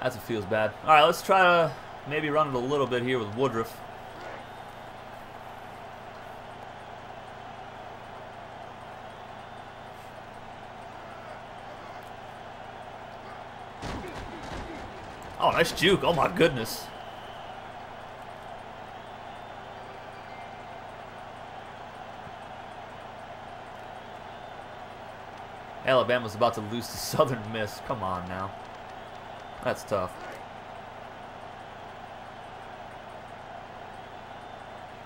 That's what feels bad. All right, let's try to maybe run it a little bit here with Woodruff. Oh, nice juke. Oh, my goodness. Alabama's about to lose to Southern Miss. Come on now. That's tough.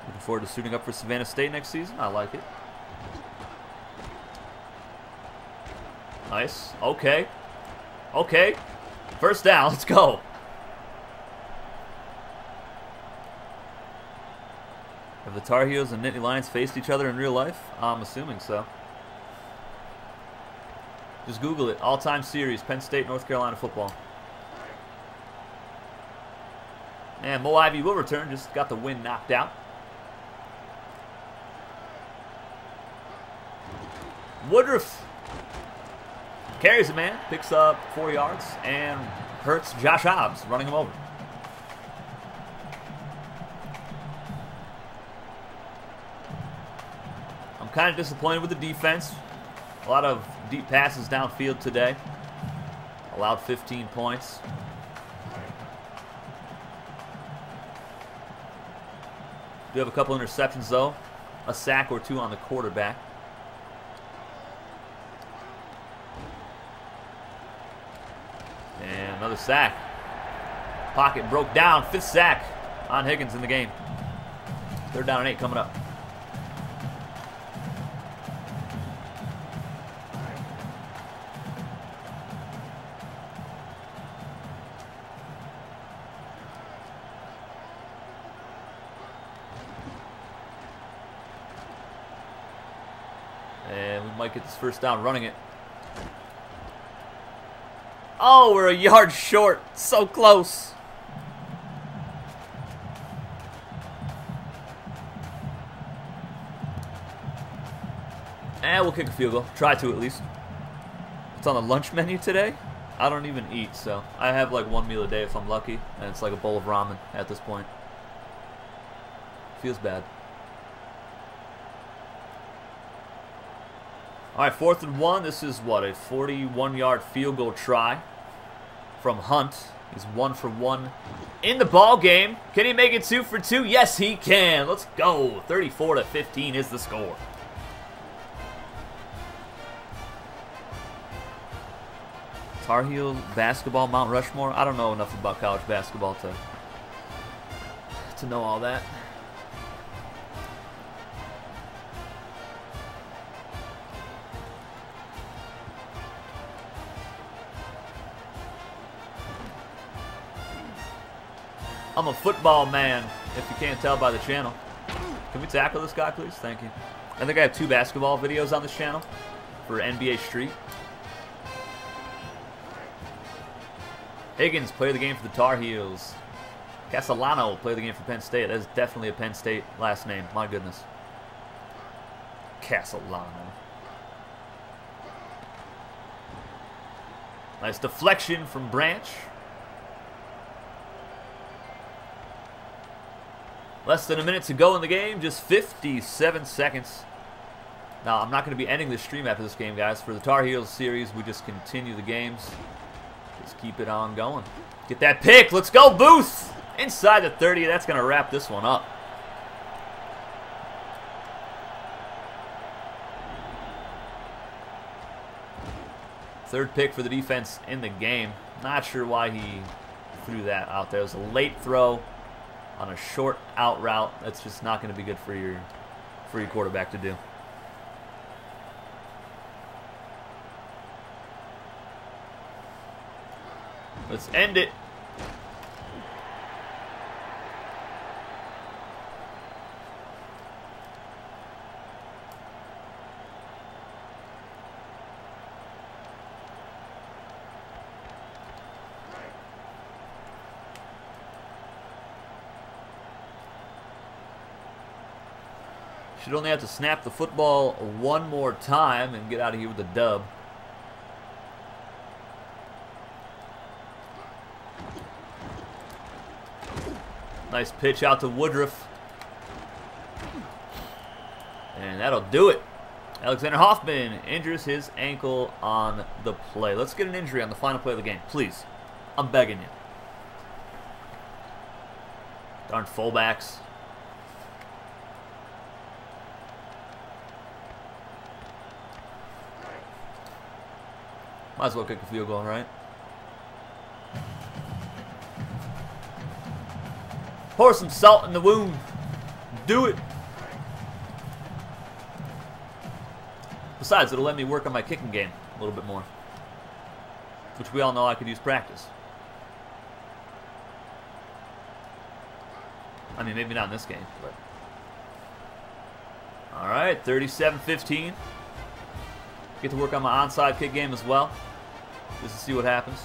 Looking forward to suiting up for Savannah State next season. I like it. Nice. Okay. Okay. First down. Let's go. Have the Tar Heels and Nittany Lions faced each other in real life? I'm assuming so. Just Google it. All-time series. Penn State, North Carolina football. And Mo Ivey will return. Just got the wind knocked out. Woodruff carries a man, picks up four yards, and hurts Josh Hobbs, running him over. I'm kind of disappointed with the defense. A lot of deep passes downfield today. Allowed fifteen points. Do have a couple interceptions, though. A sack or two on the quarterback. And another sack. Pocket broke down. Fifth sack on Higgins in the game. Third down and eight coming up. Might get this first down running it. Oh, we're a yard short. So close. And we'll kick a field goal. Try to, at least. It's on the lunch menu today. I don't even eat, so I have like one meal a day if I'm lucky, and it's like a bowl of ramen at this point. Feels bad. All right, fourth and one. This is, what, a forty-one yard field goal try from Hunt. He's one for one in the ball game. Can he make it two for two? Yes, he can. Let's go. thirty-four to fifteen is the score. Tar Heel basketball, Mount Rushmore. I don't know enough about college basketball to, to know all that. I'm a football man, if you can't tell by the channel. Can we tackle this guy, please? Thank you. I think I have two basketball videos on this channel for N B A Street. Higgins played the game for the Tar Heels. Castellano played the game for Penn State. That is definitely a Penn State last name. My goodness. Castellano. Nice deflection from Branch. Less than a minute to go in the game, just fifty-seven seconds. Now, I'm not going to be ending this stream after this game, guys. For the Tar Heels series, we just continue the games. Just keep it on going. Get that pick. Let's go, Booth. Inside the thirty. That's going to wrap this one up. Third pick for the defense in the game. Not sure why he threw that out there. It was a late throw on a short out route. That's just not going to be good for your, for your quarterback to do. Let's end it. Should only have to snap the football one more time and get out of here with a dub. Nice pitch out to Woodruff. And that'll do it. Alexander Hoffman injures his ankle on the play. Let's get an injury on the final play of the game, please. I'm begging you. Darn fullbacks. Might as well kick a field goal, right? Pour some salt in the wound. Do it. Besides, it'll let me work on my kicking game a little bit more, which we all know I could use practice. I mean, maybe not in this game, but. All right, thirty-seven fifteen. Get to work on my onside kick game as well, just to see what happens.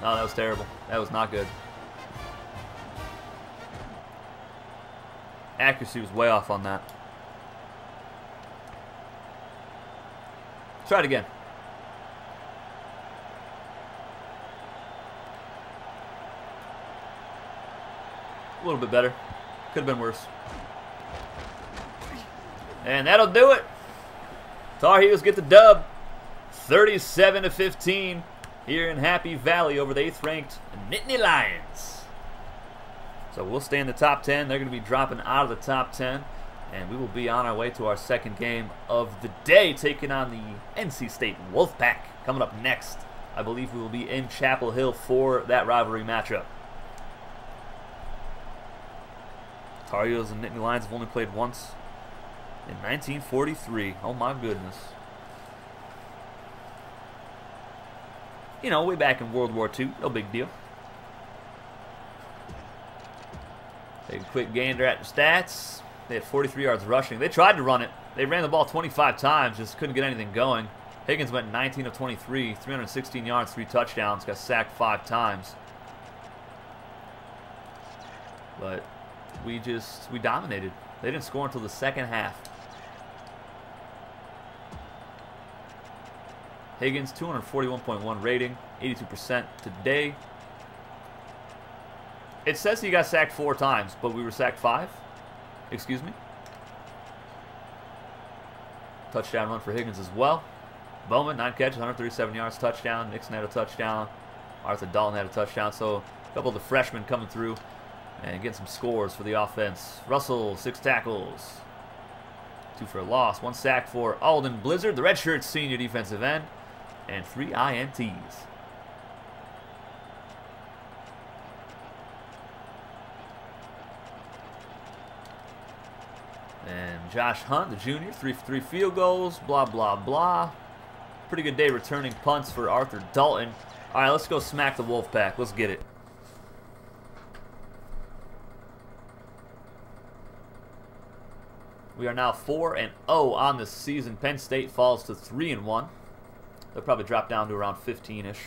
No, that was terrible. That was not good. accuracy was way off on that. Try it again. A little bit better. Could have been worse. And that'll do it. Tar Heels get the dub. thirty-seven to fifteen here in Happy Valley over the eighth ranked Nittany Lions. So we'll stay in the top ten. They're going to be dropping out of the top ten. And we will be on our way to our second game of the day, taking on the N C State Wolfpack. Coming up next, I believe we will be in Chapel Hill for that rivalry matchup. Tar Heels and Nittany Lions have only played once in nineteen forty-three. Oh my goodness. You know, way back in World War Two. No big deal. Take a quick gander at the stats. They had forty-three yards rushing. They tried to run it. They ran the ball twenty-five times, just couldn't get anything going. Higgins went nineteen of twenty-three, three hundred sixteen yards, three touchdowns, got sacked five times. But we just, we dominated. They didn't score until the second half. Higgins, two forty-one point one rating, eighty-two percent today. It says he got sacked four times, but we were sacked five. Excuse me. Touchdown run for Higgins as well. Bowman, nine catches, one hundred thirty-seven yards, touchdown. Nixon had a touchdown. Arthur Dalton had a touchdown. So a couple of the freshmen coming through and getting some scores for the offense. Russell, six tackles. Two for a loss. One sack for Alden Blizzard, the redshirt senior defensive end. And three I N Ts. Josh Hunt, the junior, three for three field goals, blah, blah, blah. Pretty good day returning punts for Arthur Dalton. All right, let's go smack the Wolfpack. Let's get it. We are now four and oh on the season. Penn State falls to three and one. They'll probably drop down to around fifteen-ish,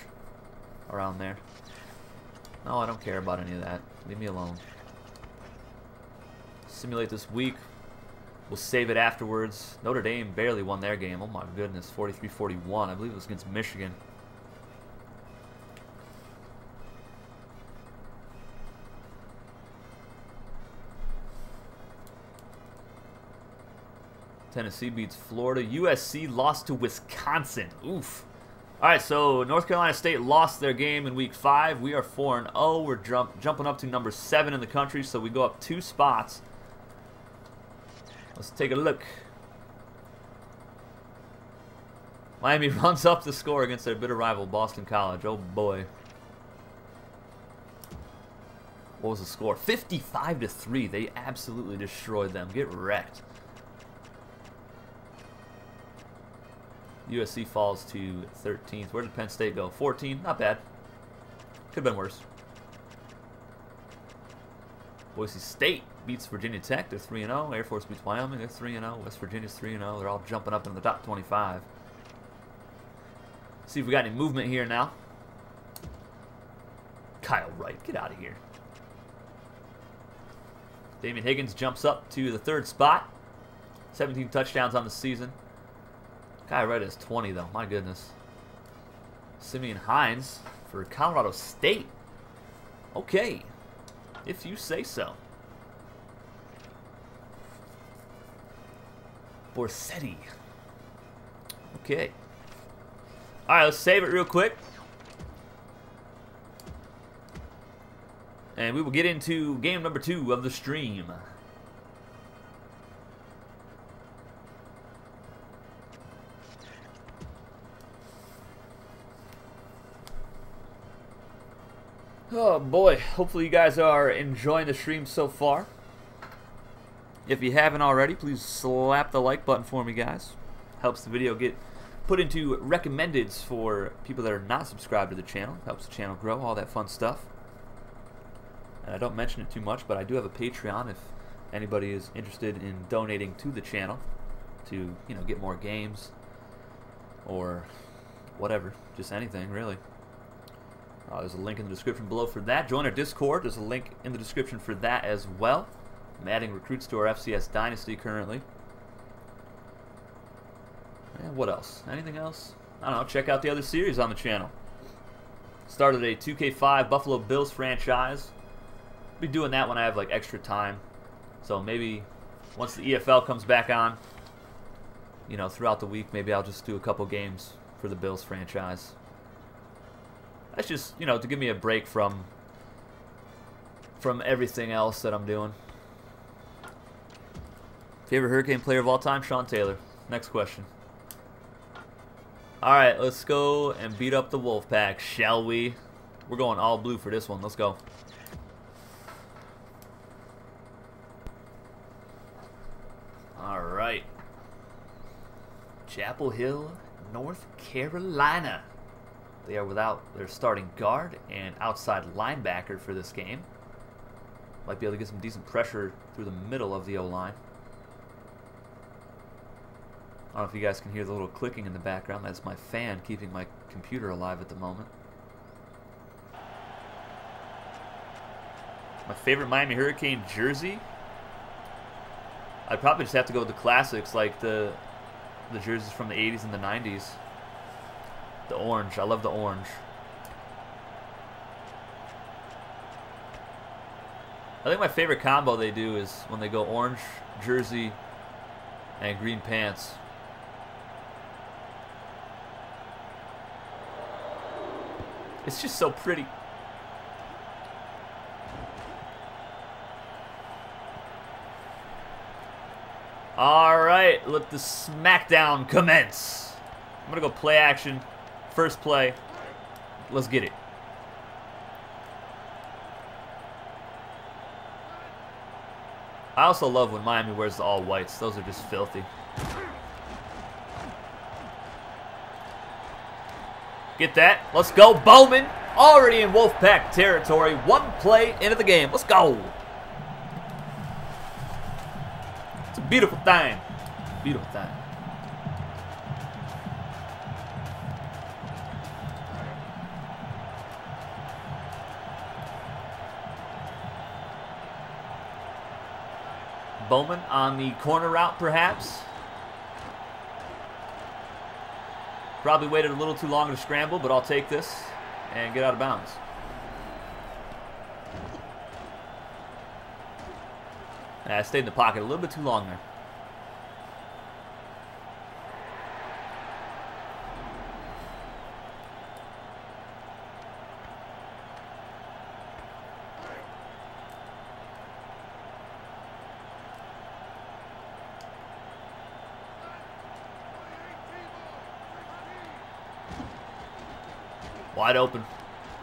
around there. No, I don't care about any of that. Leave me alone. Simulate this week. We'll save it afterwards. Notre Dame barely won their game. Oh my goodness, forty-three forty-one. I believe it was against Michigan. Tennessee beats Florida. U S C lost to Wisconsin. Oof. All right, so North Carolina State lost their game in week five. We are four and oh. We're jump, jumping up to number seven in the country, so we go up two spots. Let's take a look. Miami runs up the score against their bitter rival, Boston College. Oh, boy. What was the score? fifty-five to three. They absolutely destroyed them. Get wrecked. U S C falls to thirteenth. Where did Penn State go? fourteen. Not bad. Could have been worse. Boise State beats Virginia Tech. They're three and oh. Air Force beats Wyoming. They're three and oh. West Virginia's three and oh. They're all jumping up into the top twenty-five. See if we got any movement here now. Kyle Wright, get out of here. Damian Higgins jumps up to the third spot. seventeen touchdowns on the season. Kyle Wright has twenty, though. My goodness. Simeon Hines for Colorado State. Okay. If you say so. Borsetti. Okay. All right, let's save it real quick. And we will get into game number two of the stream. Oh boy, hopefully you guys are enjoying the stream so far. If you haven't already, please slap the like button for me, guys. Helps the video get put into recommendeds for people that are not subscribed to the channel. Helps the channel grow, all that fun stuff. And I don't mention it too much, but I do have a Patreon if anybody is interested in donating to the channel to, you know, get more games or whatever, just anything really. Uh, there's a link in the description below for that. Join our Discord. There's a link in the description for that as well. I'm adding recruits to our F C S dynasty currently. And what else? Anything else? I don't know. Check out the other series on the channel. Started a two K five Buffalo Bills franchise. I'll be doing that when I have like extra time. So maybe once the E F L comes back on, you know, throughout the week, maybe I'll just do a couple games for the Bills franchise. That's just, you know, to give me a break from from everything else that I'm doing. Favorite Hurricane player of all time? Sean Taylor. Next question. Alright, let's go and beat up the Wolfpack, shall we? We're going all blue for this one. Let's go. Alright. Chapel Hill, North Carolina. They are without their starting guard and outside linebacker for this game. Might be able to get some decent pressure through the middle of the O-line. I don't know if you guys can hear the little clicking in the background. That's my fan keeping my computer alive at the moment. My favorite Miami Hurricane jersey? I'd probably just have to go with the classics, like the the jerseys from the eighties and the nineties. The orange. I love the orange. I think my favorite combo they do is when they go orange jersey and green pants. It's just so pretty. All right, let the smackdown commence. I'm gonna go play action. First play. Let's get it. I also love when Miami wears the all whites. Those are just filthy. Get that. Let's go. Bowman already in Wolfpack territory. One play into the game. Let's go. It's a beautiful thing. Beautiful thing. Bowman on the corner route, perhaps. Probably waited a little too long to scramble, but I'll take this and get out of bounds. And I stayed in the pocket a little bit too long there. Wide open.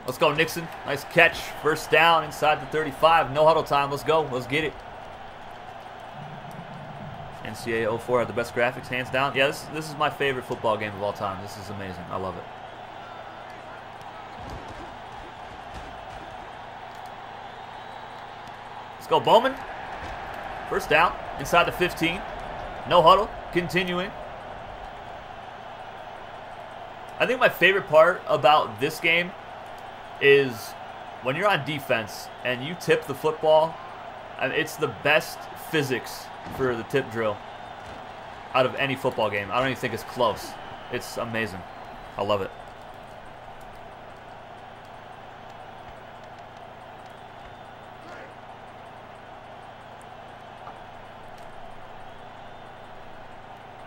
Let's go, Nixon. Nice catch. First down inside the thirty-five. No huddle time. Let's go. Let's get it. N C A A oh four had the best graphics, hands down. Yeah, this, this is my favorite football game of all time. This is amazing. I love it. Let's go, Bowman. First down inside the fifteen. No huddle. Continuing. I think my favorite part about this game is when you're on defense and you tip the football, and it's the best physics for the tip drill out of any football game. I don't even think it's close. It's amazing. I love it.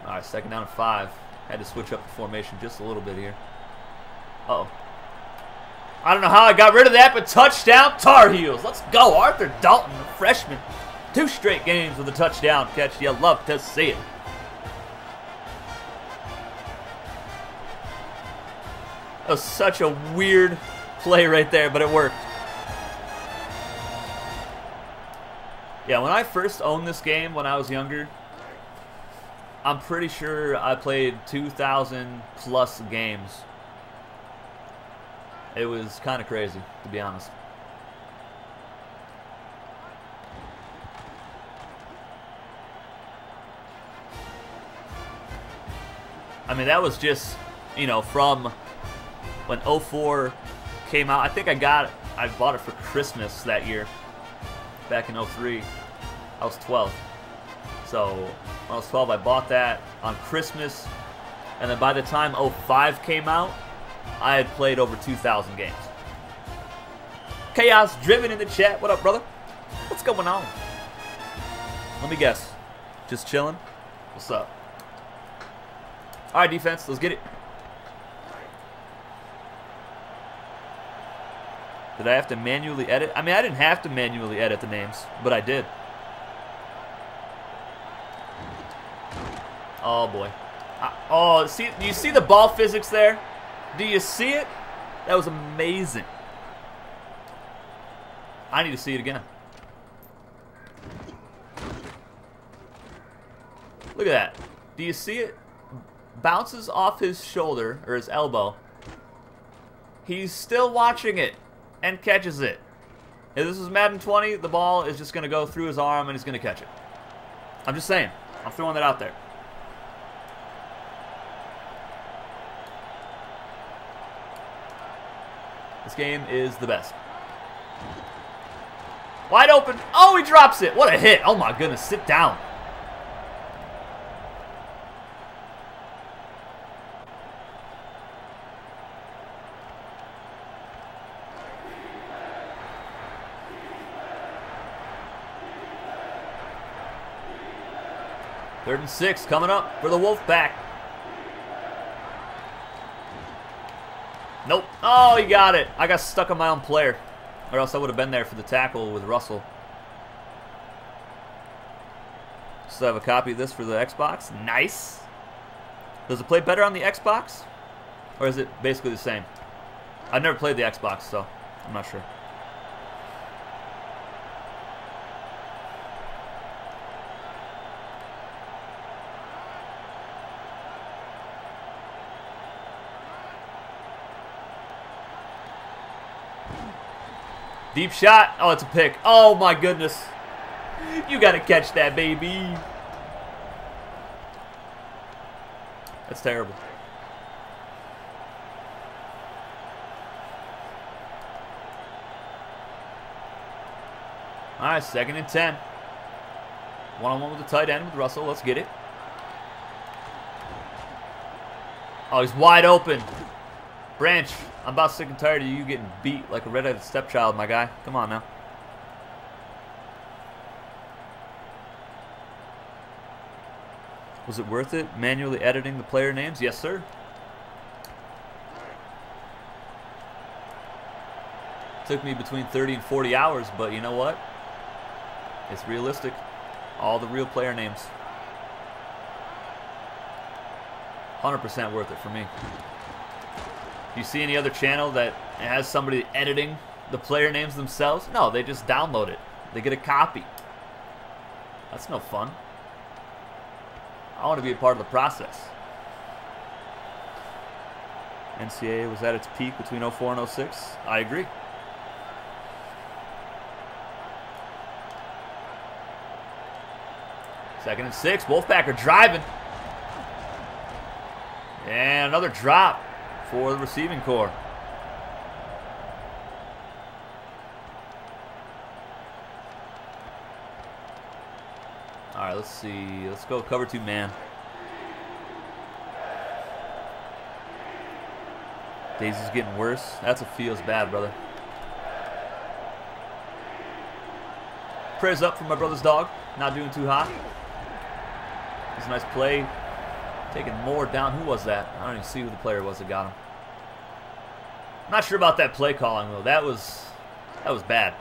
All right, second down and five. Had to switch up the formation just a little bit here. Uh-oh. I don't know how I got rid of that, but touchdown Tar Heels. Let's go. Arthur Dalton, the freshman. Two straight games with a touchdown catch. You love to see it. That was such a weird play right there, but it worked. Yeah, when I first owned this game when I was younger, I'm pretty sure I played two thousand plus games. It was kind of crazy, to be honest. I mean, that was just, you know, from when oh four came out. I think I got it, I bought it for Christmas that year, back in oh three. I was twelve. So when I was twelve, I bought that on Christmas, and then by the time oh five came out, I had played over two thousand games. Chaos Driven in the chat. What up, brother? What's going on? Let me guess. Just chilling? What's up? All right, defense. Let's get it. Did I have to manually edit? I mean, I didn't have to manually edit the names, but I did. Oh, boy. I, oh, see, do you see the ball physics there? Do you see it? That was amazing. I need to see it again. Look at that. Do you see it? Bounces off his shoulder, or his elbow. He's still watching it and catches it. If this is Madden twenty, the ball is just going to go through his arm and he's going to catch it. I'm just saying. I'm throwing that out there. This game is the best. Wide open. Oh, he drops it. What a hit. Oh, my goodness. Sit down. Third and six coming up for the Wolfpack. Nope. Oh, he got it. I got stuck on my own player, or else I would have been there for the tackle with Russell. Still have a copy of this for the Xbox. Nice. Does it play better on the Xbox, or is it basically the same? I've never played the Xbox, so I'm not sure. Deep shot. Oh, it's a pick. Oh, my goodness. You got to catch that, baby. That's terrible. All right, second and ten. One-on-one with the tight end with Russell. Let's get it. Oh, he's wide open. Branch, I'm about sick and tired of you getting beat like a red-headed stepchild, my guy. Come on now. Was it worth it? Manually editing the player names? Yes, sir. Took me between thirty and forty hours, but you know what? It's realistic. All the real player names. one hundred percent worth it for me. Do you see any other channel that has somebody editing the player names themselves? No, they just download it. They get a copy. That's no fun. I want to be a part of the process. N C A A was at its peak between oh four and oh six. I agree. Second and six. Wolfpack are driving. And another drop for the receiving corps. All right, let's see. Let's go cover two man. Days is getting worse. That's what feels bad, brother. Prayers up for my brother's dog. Not doing too hot. It's a nice play. Taking Moore down. Who was that? I don't even see who the player was that got him. I'm not sure about that play calling though. That was that was bad.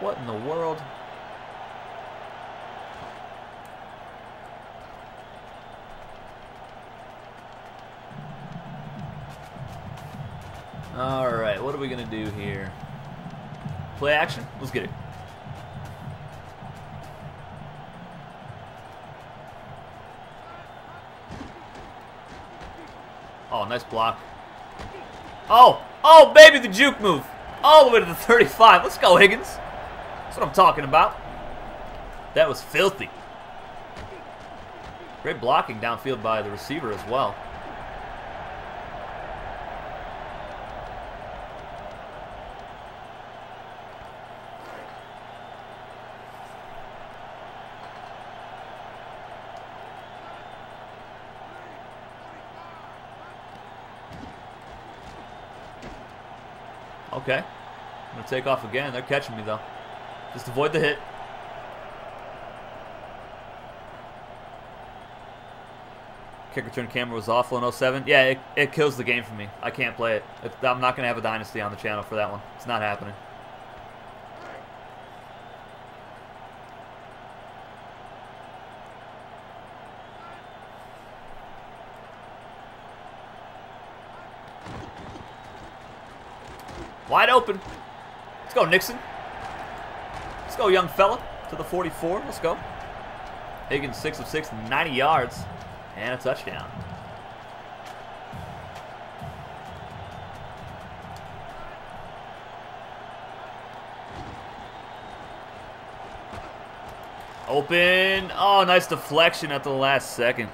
What in the world? Alright, what are we going to do here? Play action? Let's get it. Oh, nice block. Oh! Oh, baby, the juke move! All the way to the thirty-five. Let's go, Higgins. That's what I'm talking about. That was filthy. Great blocking downfield by the receiver as well. Okay, I'm going to take off again. They're catching me, though. Just avoid the hit. Kick return camera was awful in oh seven. Yeah, it, it kills the game for me. I can't play it. it I'm not going to have a dynasty on the channel for that one. It's not happening. Wide open. Let's go, Nixon. Let's go, young fella. To the forty-four. Let's go. Higgins, six of six, ninety yards. And a touchdown. Open. Oh, nice deflection at the last second.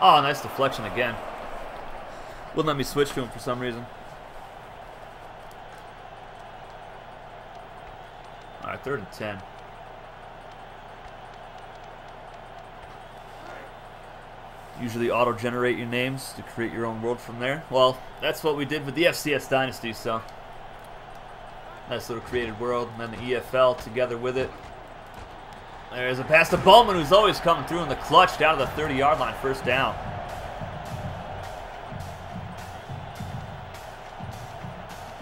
Oh, nice deflection again. Wouldn't let me switch to him for some reason. All right, third and ten. Usually auto-generate your names to create your own world from there. Well, that's what we did with the F C S Dynasty, so. Nice little created world, and then the E F L together with it. There's a pass to Bowman, who's always coming through in the clutch, down to the thirty-yard line, first down.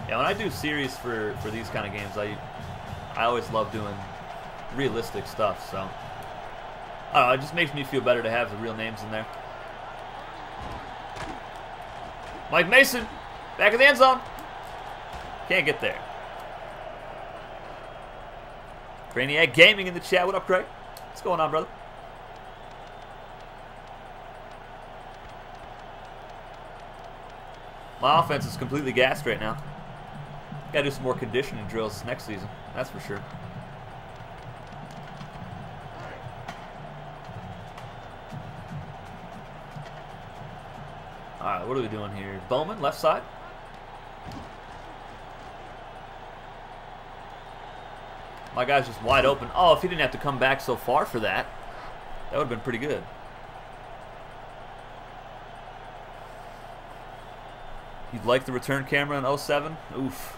Yeah, when I do series for, for these kind of games, I I always love doing realistic stuff, so. I don't know, it just makes me feel better to have the real names in there. Mike Mason, back in the end zone. Can't get there. Brainiac Gaming in the chat. What up, Craig? What's going on, brother? My offense is completely gassed right now. Gotta do some more conditioning drills next season. That's for sure. Alright, what are we doing here? Bowman, left side. My guy's just wide open. Oh, if he didn't have to come back so far for that, that would have been pretty good. You'd like the return camera in oh seven? Oof.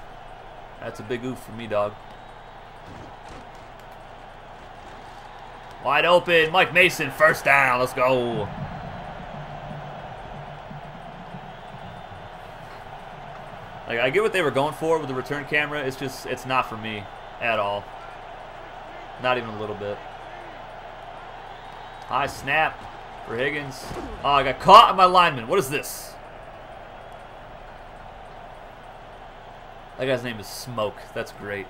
That's a big oof for me, dog. Wide open. Mike Mason, first down. Let's go. Like, I get what they were going for with the return camera. It's just, it's not for me at all. Not even a little bit. High snap for Higgins. Oh, I got caught on my lineman. What is this? That guy's name is Smoke. That's great.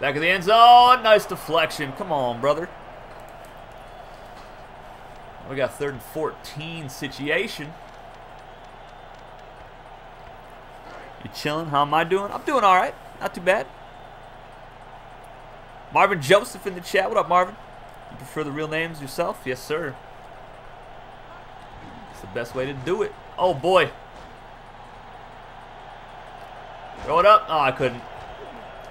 Back of the end zone. Nice deflection. Come on, brother. We got third and fourteen situation. You chilling? How am I doing? I'm doing all right. Not too bad. Marvin Joseph in the chat. What up, Marvin? You prefer the real names yourself? Yes, sir. It's the best way to do it. Oh, boy. Throw it up. Oh, I couldn't.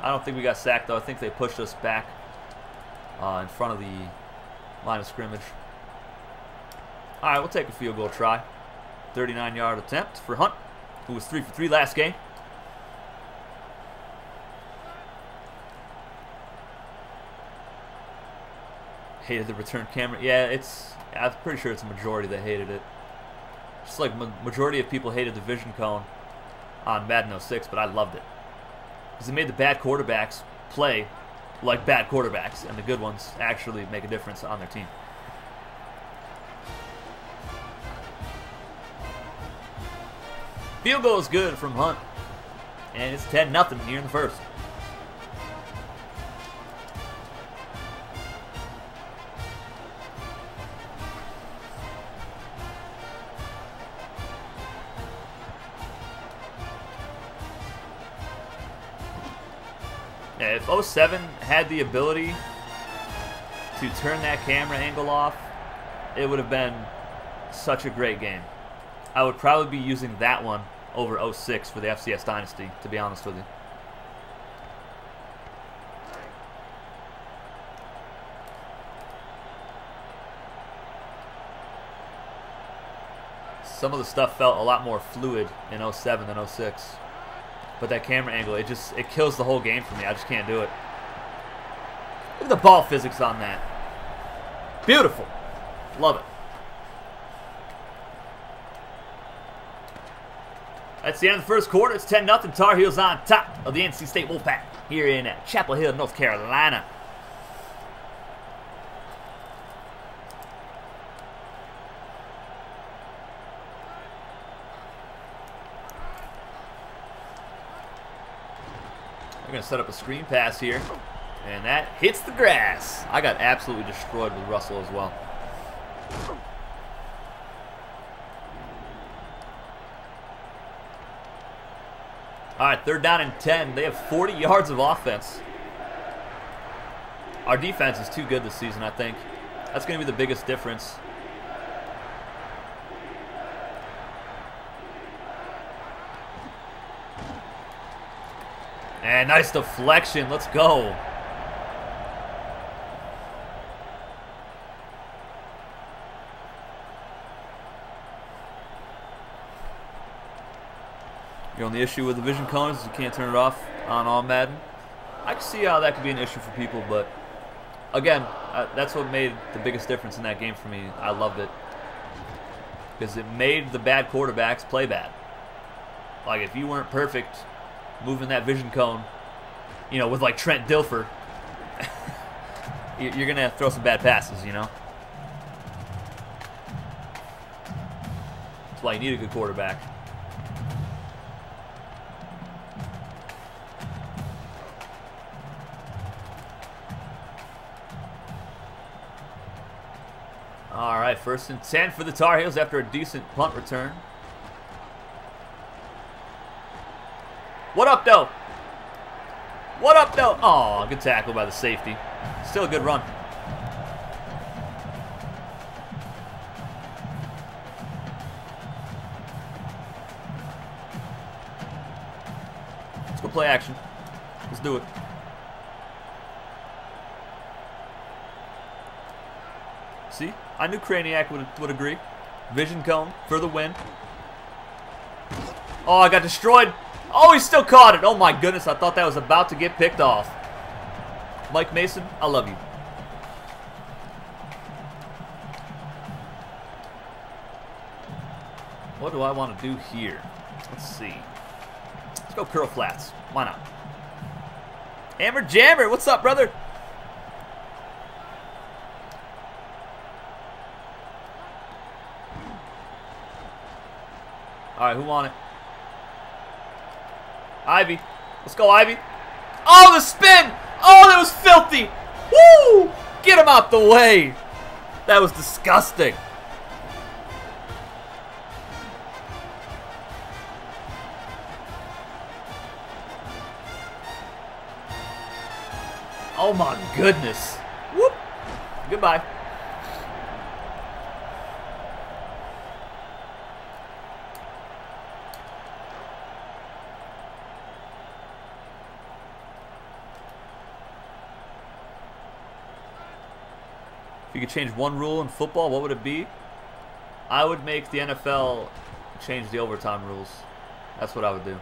I don't think we got sacked, though. I think they pushed us back uh, in front of the line of scrimmage. All right, we'll take a field goal try. thirty-nine yard attempt for Hunt, who was three for three last game. hated the return camera. Yeah, it's, I'm pretty sure it's a majority that hated it. Just like ma majority of people hated the vision cone on Madden oh six, but I loved it. Because it made the bad quarterbacks play like bad quarterbacks, and the good ones actually make a difference on their team. Field goal is good from Hunt, and it's ten nothing here in the first. Yeah, if oh seven had the ability to turn that camera angle off, it would have been such a great game. I would probably be using that one over oh six for the F C S Dynasty, to be honest with you. Some of the stuff felt a lot more fluid in oh seven than oh six. But that camera angle, it just, it kills the whole game for me. I just can't do it. Look at the ball physics on that. Beautiful. Love it. That's the end of the first quarter. It's ten nothing. Tar Heels on top of the N C State Wolfpack here in Chapel Hill, North Carolina. They're going to set up a screen pass here, and that hits the grass. I got absolutely destroyed with Russell as well. All right, third down and ten. They have forty yards of offense. Our defense is too good this season, I think. That's going to be the biggest difference. And nice deflection. Let's go. The only issue with the vision cones is you can't turn it off on all Madden. I can see how that could be an issue for people, but again, uh, that's what made the biggest difference in that game for me. I loved it because it made the bad quarterbacks play bad. Like, if you weren't perfect moving that vision cone, you know, with like Trent Dilfer, you're going to throw some bad passes, you know? That's why you need a good quarterback. All right, first and ten for the Tar Heels after a decent punt return. What up, though? What up, though? Oh, good tackle by the safety. Still a good run. Let's go play action. Let's do it. See? I knew Craniac would, would agree. Vision cone for the win. Oh, I got destroyed. Oh, he still caught it. Oh, my goodness. I thought that was about to get picked off. Mike Mason, I love you. What do I want to do here? Let's see. Let's go curl flats. Why not? Hammer Jammer, what's up, brother? All right, who won it? Ivy. Let's go, Ivy. Oh, the spin! Oh, that was filthy! Woo! Get him out the way! That was disgusting. Oh my goodness. Whoop! Goodbye. If you could change one rule in football, what would it be? I would make the N F L change the overtime rules. That's what I would do.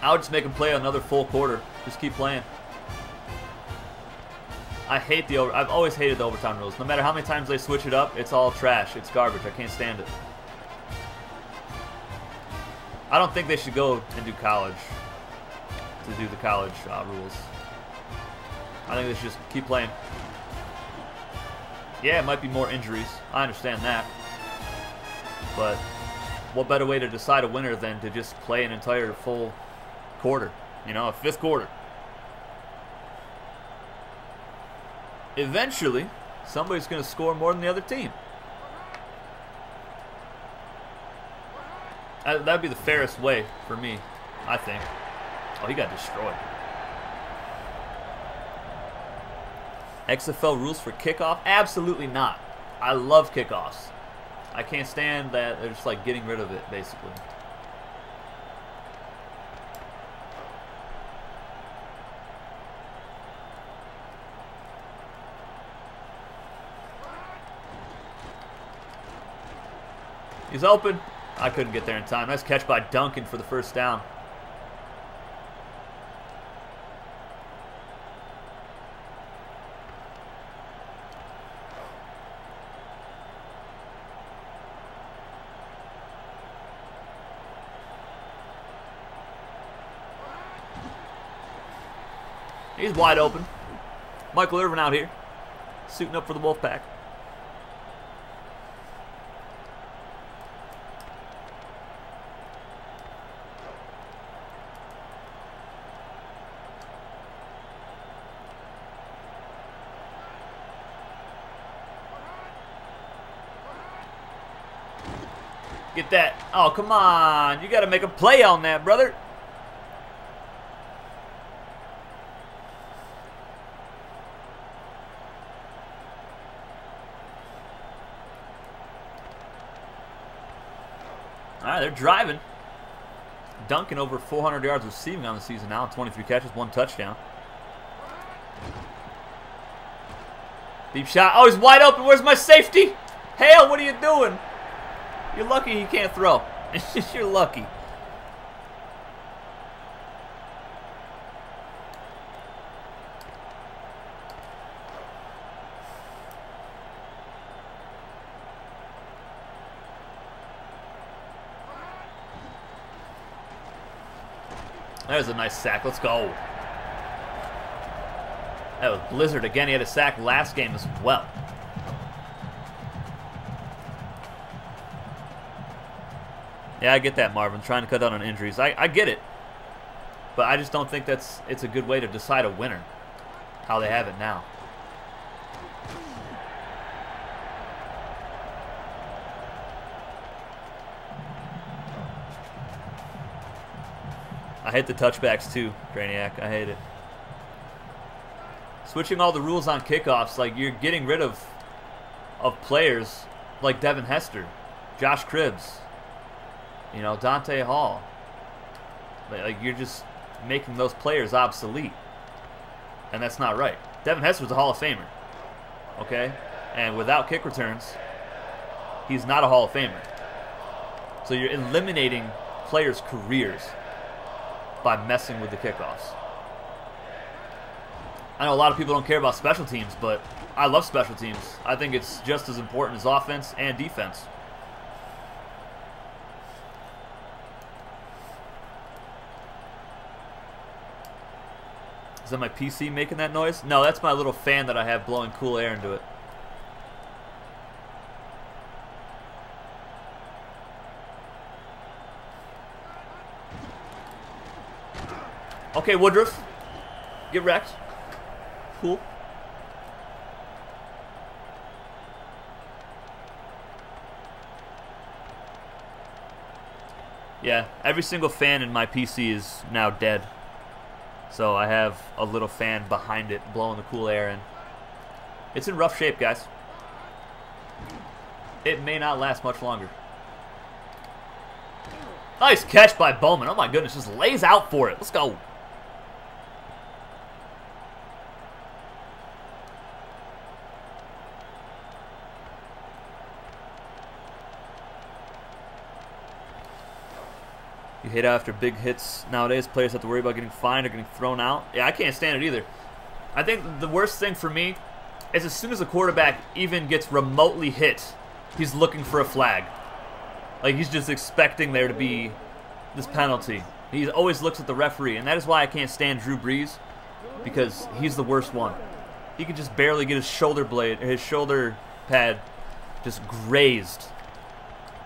I would just make them play another full quarter. Just keep playing. I hate the over. I've always hated the overtime rules. No matter how many times they switch it up, it's all trash. It's garbage. I can't stand it. I don't think they should go and do college to do the college uh, rules. I think they should just keep playing. Yeah, it might be more injuries. I understand that. But what better way to decide a winner than to just play an entire full quarter? You know, a fifth quarter. Eventually, somebody's going to score more than the other team. That would be the fairest way for me, I think. Oh, he got destroyed. X F L rules for kickoff? Absolutely not. I love kickoffs. I can't stand that they're just like getting rid of it, basically. He's open. I couldn't get there in time. Nice catch by Duncan for the first down. He's wide open. Michael Irvin out here, suiting up for the Wolfpack. Get that. Oh, come on. You got to make a play on that, brother. All right, they're driving. Duncan over four hundred yards receiving on the season now. twenty-three catches, one touchdown. Deep shot. Oh, he's wide open. Where's my safety? Hale, what are you doing? You're lucky he can't throw. You're lucky. That was a nice sack. Let's go. That was Blizzard again. He had a sack last game as well. Yeah, I get that, Marvin. Trying to cut down on injuries. I, I get it. But I just don't think that's it's a good way to decide a winner. How they have it now. I hate the touchbacks too, Graniac. I hate it. Switching all the rules on kickoffs, like you're getting rid of of players like Devin Hester, Josh Cribbs. You know, Dante Hall. Like, you're just making those players obsolete. And that's not right. Devin Hester's a Hall of Famer. Okay? And without kick returns, he's not a Hall of Famer. So you're eliminating players' careers by messing with the kickoffs. I know a lot of people don't care about special teams, but I love special teams. I think it's just as important as offense and defense. Is that my P C making that noise? No, that's my little fan that I have blowing cool air into it. Okay, Woodruff. Get wrecked. Cool. Yeah, every single fan in my P C is now dead. So I have a little fan behind it blowing the cool air in. It's in rough shape, guys. It may not last much longer. Nice catch by Bowman. Oh my goodness, just lays out for it. Let's go. You hate after big hits nowadays. Players have to worry about getting fined or getting thrown out. Yeah, I can't stand it either. I think the worst thing for me is as soon as a quarterback even gets remotely hit, he's looking for a flag. Like, he's just expecting there to be this penalty. He always looks at the referee, and that is why I can't stand Drew Brees, because he's the worst one. He could just barely get his shoulder blade, or his shoulder pad just grazed,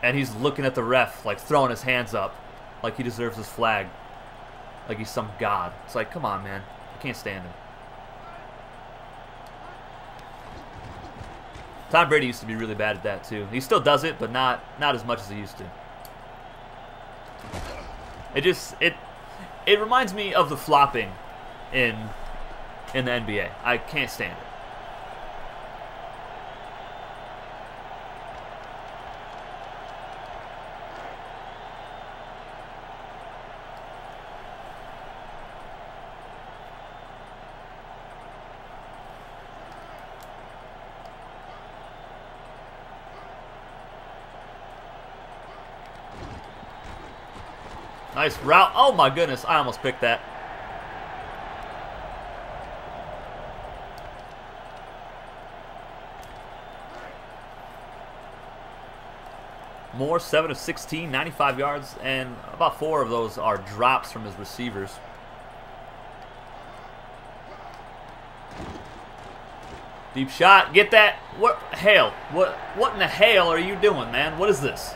and he's looking at the ref, like, throwing his hands up, like he deserves his flag, like he's some god. It's like, come on, man. I can't stand him. Tom Brady used to be really bad at that too. He still does it, but not not as much as he used to. It just it it reminds me of the flopping in in the N B A. I can't stand it. Nice route. Oh my goodness, I almost picked that. Moore, seven of sixteen, ninety-five yards, and about four of those are drops from his receivers. Deep shot, get that. What hell? What what in the hell are you doing, man? What is this?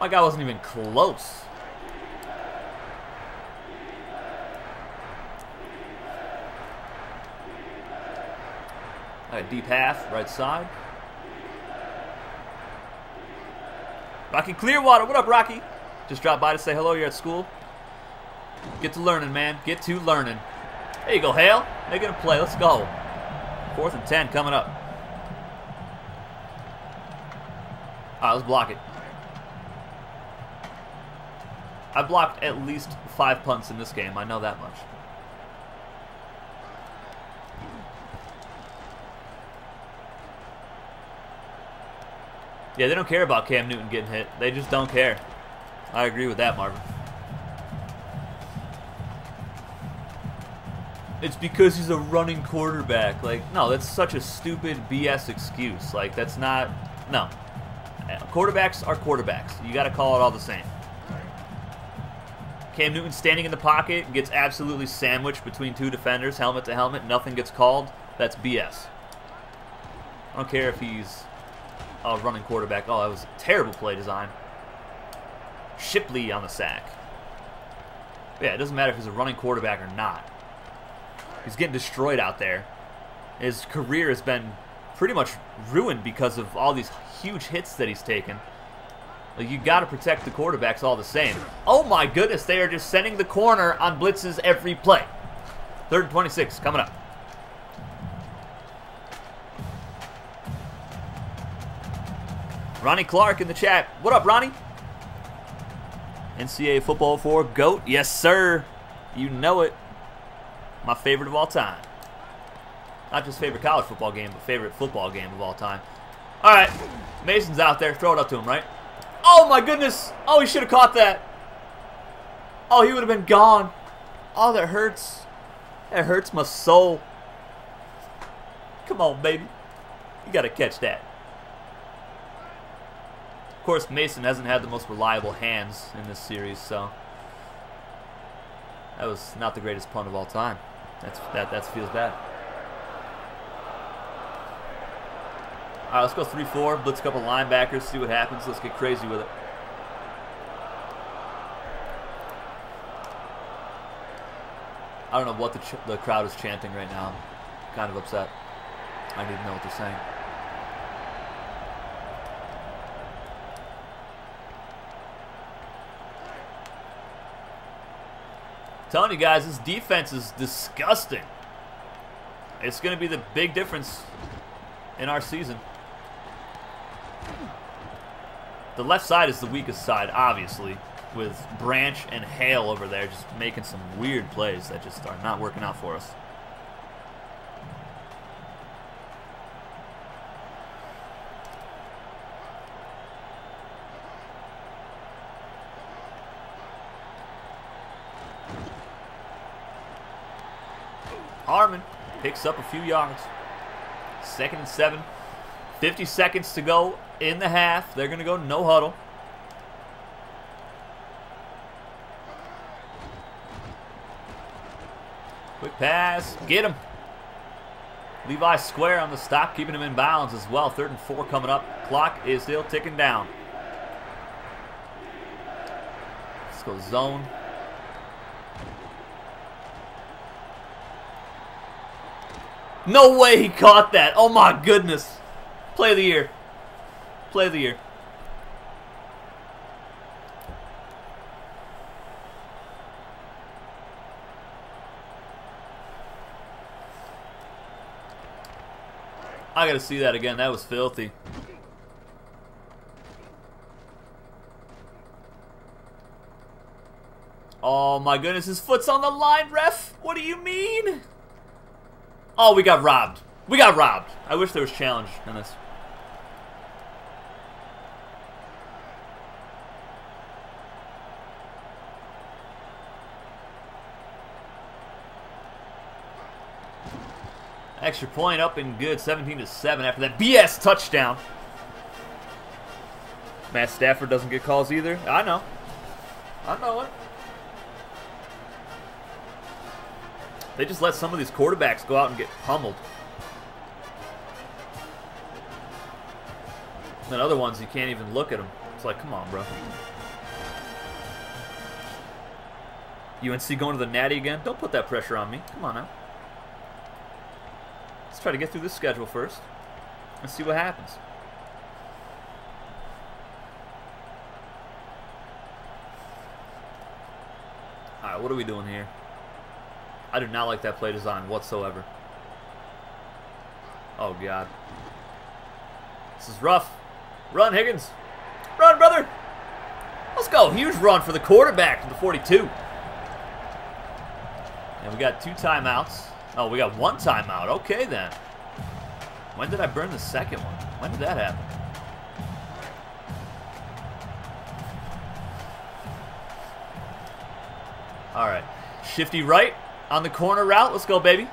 My guy wasn't even close. Alright, deep half, right side. Rocky Clearwater, what up, Rocky? Just dropped by to say hello, you're at school. Get to learning, man. Get to learning. There you go, Hale. Making a play, let's go. Fourth and ten coming up. Alright, let's block it. I blocked at least five punts in this game. I know that much. Yeah, they don't care about Cam Newton getting hit. They just don't care. I agree with that, Marvin. It's because he's a running quarterback. Like, no, that's such a stupid B S excuse. Like, that's not... No. Quarterbacks are quarterbacks. You got to call it all the same. Cam Newton standing in the pocket gets absolutely sandwiched between two defenders, helmet to helmet, nothing gets called. That's B S. I don't care if he's a running quarterback. Oh, that was a terrible play design. Shipley on the sack. But yeah, it doesn't matter if he's a running quarterback or not. He's getting destroyed out there. His career has been pretty much ruined because of all these huge hits that he's taken. Like, you got to protect the quarterbacks all the same. Oh my goodness, they are just sending the corner on blitzes every play. Third and twenty-six coming up. Ronnie Clark in the chat. What up, Ronnie? N C A A football for GOAT. Yes, sir. You know it. My favorite of all time. Not just favorite college football game, but favorite football game of all time. All right, Mason's out there. Throw it up to him, right? Oh my goodness! Oh, he should have caught that. Oh, he would have been gone. Oh, that hurts. That hurts my soul. Come on, baby. You gotta catch that. Of course, Mason hasn't had the most reliable hands in this series, so that was not the greatest punt of all time. That's that. That feels bad. All right, let's go three four, blitz a couple linebackers, see what happens. Let's get crazy with it. I don't know what the, ch the crowd is chanting right now. I'm kind of upset. I need to know what they're saying. I'm telling you guys, this defense is disgusting. It's going to be the big difference in our season. The left side is the weakest side, obviously, with Branch and Hale over there just making some weird plays that just are not working out for us. Harmon picks up a few yards. Second and seven. fifty seconds to go in the half. They're going to go no huddle. Quick pass. Get him. Levi Square on the stop, keeping him in bounds as well. Third and four coming up. Clock is still ticking down. Let's go zone. No way he caught that. Oh my goodness. Play of the year. Play of the year. I gotta see that again. That was filthy. Oh my goodness, his foot's on the line, ref. What do you mean? Oh, we got robbed. We got robbed. I wish there was challenge in this. Extra point up and good, seventeen to seven after that B S touchdown. Matt Stafford doesn't get calls either. I know. I know it. They just let some of these quarterbacks go out and get pummeled. And then other ones, you can't even look at them. It's like, come on, bro. U N C going to the Natty again? Don't put that pressure on me. Come on now. Let's try to get through this schedule first and see what happens. All right, what are we doing here? I do not like that play design whatsoever. Oh, God. This is rough. Run, Higgins. Run, brother. Let's go. Huge run for the quarterback to the forty-two. And we got two timeouts. Oh, we got one timeout. Okay, then. When did I burn the second one? When did that happen? All right. Shifty right on the corner route. Let's go, baby.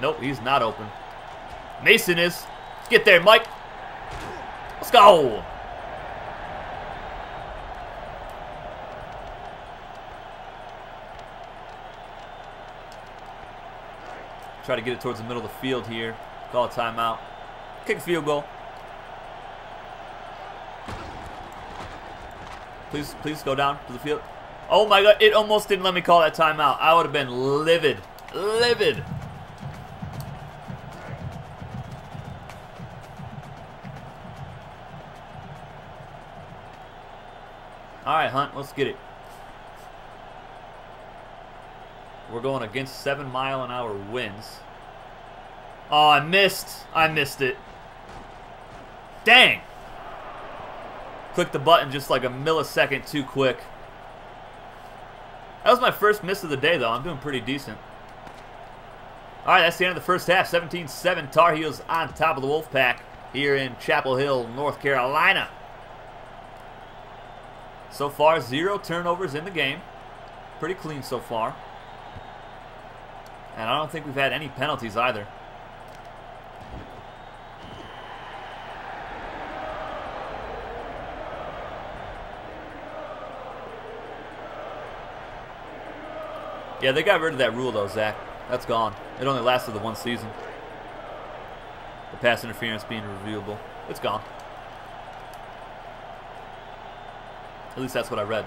Nope, he's not open. Mason is. Get there, Mike. Let's go. Try to get it towards the middle of the field here. Call a timeout. Kick a field goal. Please, please go down to the field. Oh my God, it almost didn't let me call that timeout. I would have been livid. Livid. All right, Hunt, let's get it. We're going against seven mile an hour winds. Oh, I missed. I missed it. Dang. Clicked the button just like a millisecond too quick. That was my first miss of the day, though. I'm doing pretty decent. All right, that's the end of the first half. seventeen seven, Tar Heels on top of the Wolfpack here in Chapel Hill, North Carolina. So far, zero turnovers in the game. Pretty clean so far. And I don't think we've had any penalties either. Yeah, they got rid of that rule though, Zach. That's gone. It only lasted the one season. The pass interference being reviewable. It's gone. At least that's what I read.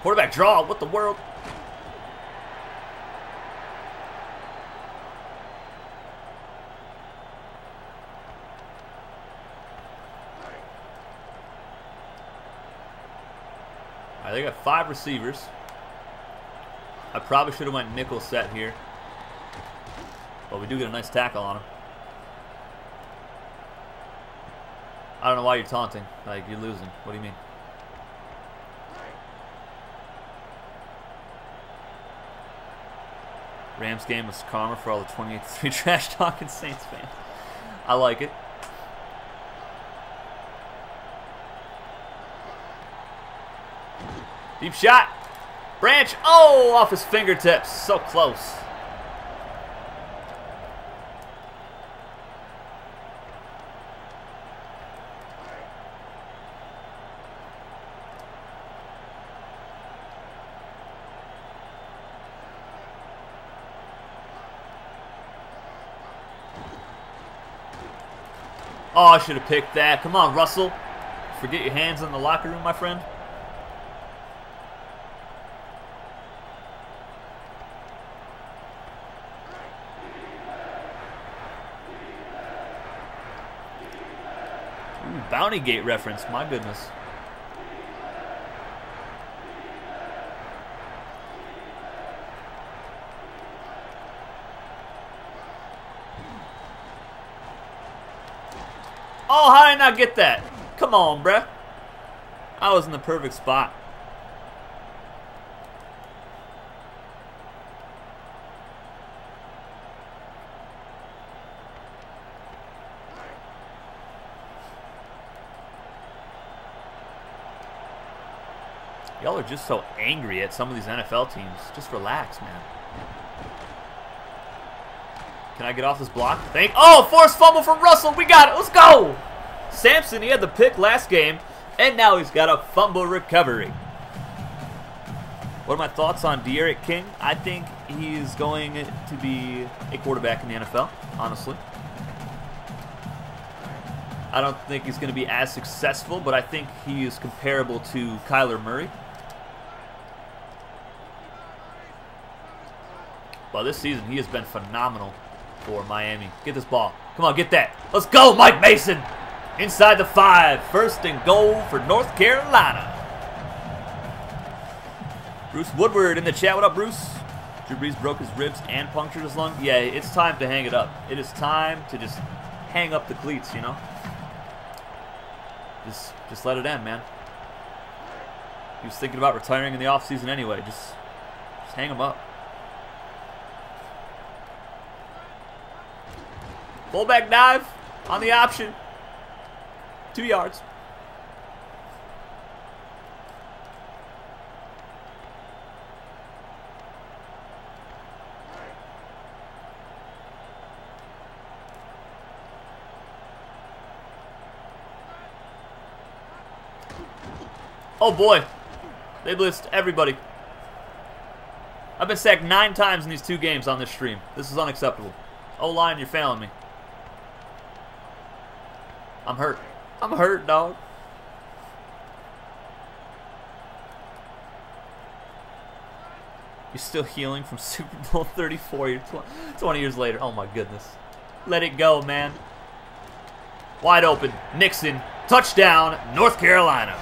Quarterback draw. What the world? They got five receivers. I probably should have went nickel set here. But we do get a nice tackle on him. I don't know why you're taunting. Like, you're losing. What do you mean? Rams game was calmer for all the twenty-eight to three trash talking Saints fans. I like it. Deep shot. Branch, oh, off his fingertips, so close. Oh, I should have picked that. Come on, Russell. Forget your hands in the locker room, my friend. Ooh, Bounty Gate reference, my goodness. Oh, how did I not get that? Come on, bruh. I was in the perfect spot. Y'all are just so angry at some of these N F L teams. Just relax, man. Can I get off this block? Thank. Oh, forced fumble from Russell. We got it. Let's go. Sampson, he had the pick last game, and now he's got a fumble recovery. What are my thoughts on De'Aaron King? I think he's going to be a quarterback in the N F L, honestly. I don't think he's going to be as successful, but I think he is comparable to Kyler Murray. Well, this season, he has been phenomenal for Miami. Get this ball. Come on, get that. Let's go, Mike Mason. Inside the five. First and goal for North Carolina. Bruce Woodward in the chat. What up, Bruce? Drew Brees broke his ribs and punctured his lung. Yeah, it's time to hang it up. It is time to just hang up the cleats, you know? Just, just let it end, man. He was thinking about retiring in the offseason anyway. Just, just hang him up. Fullback dive on the option. Two yards. Oh boy. They blitzed everybody. I've been sacked nine times in these two games on this stream. This is unacceptable. O-line, you're failing me. I'm hurt. I'm hurt, dog. You're still healing from Super Bowl thirty-four twenty years later. Oh, my goodness. Let it go, man. Wide open. Nixon. Touchdown, North Carolina.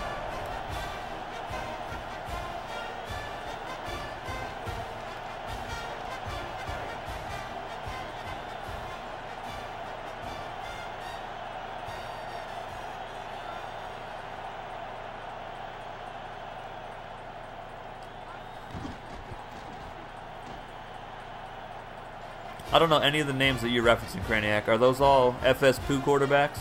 I don't know any of the names that you're referencing, Craniac. Are those all F S Poo quarterbacks?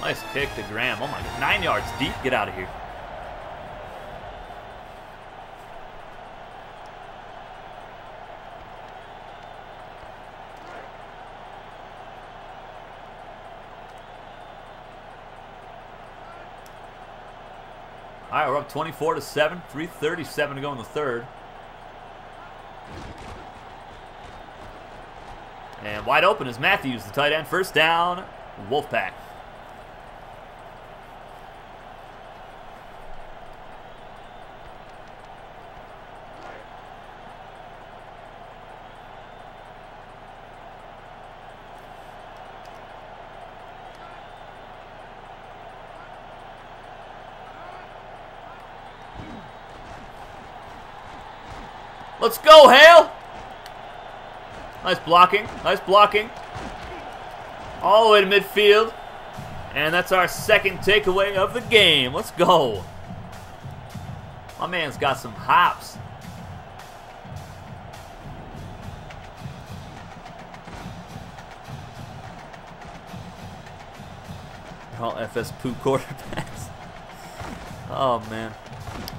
Nice kick to Graham. Oh my God. Nine yards deep. Get out of here. All right, we're up twenty-four to seven, three thirty-seven to go in the third. And wide open is Matthews, the tight end. First down, Wolfpack. Let's go, Hale! Nice blocking. Nice blocking. All the way to midfield. And that's our second takeaway of the game. Let's go. My man's got some hops. All F S poo quarterbacks. Oh man.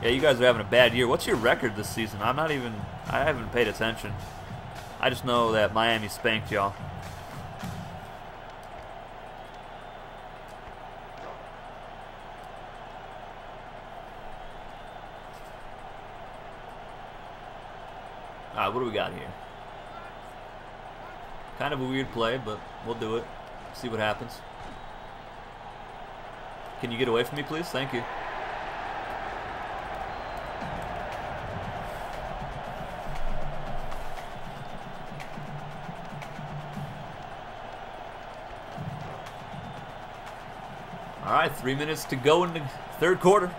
Yeah, you guys are having a bad year. What's your record this season? I'm not even, I haven't paid attention. I just know that Miami spanked y'all. Alright, what do we got here? Kind of a weird play, but we'll do it. See what happens. Can you get away from me, please? Thank you. Alright, three minutes to go in the third quarter.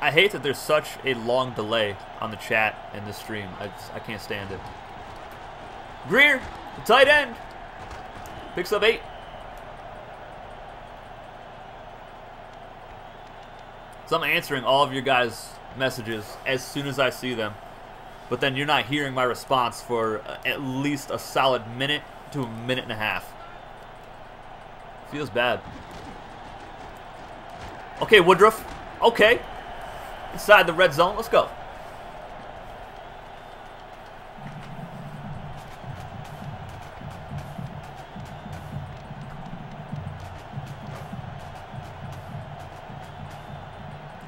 I hate that there's such a long delay on the chat and the stream. I, just, I can't stand it. Greer, the tight end, picks up eight. So I'm answering all of your guys' messages as soon as I see them, but then you're not hearing my response for at least a solid minute to a minute and a half. Feels bad. Okay, Woodruff. Okay. Inside the red zone. Let's go.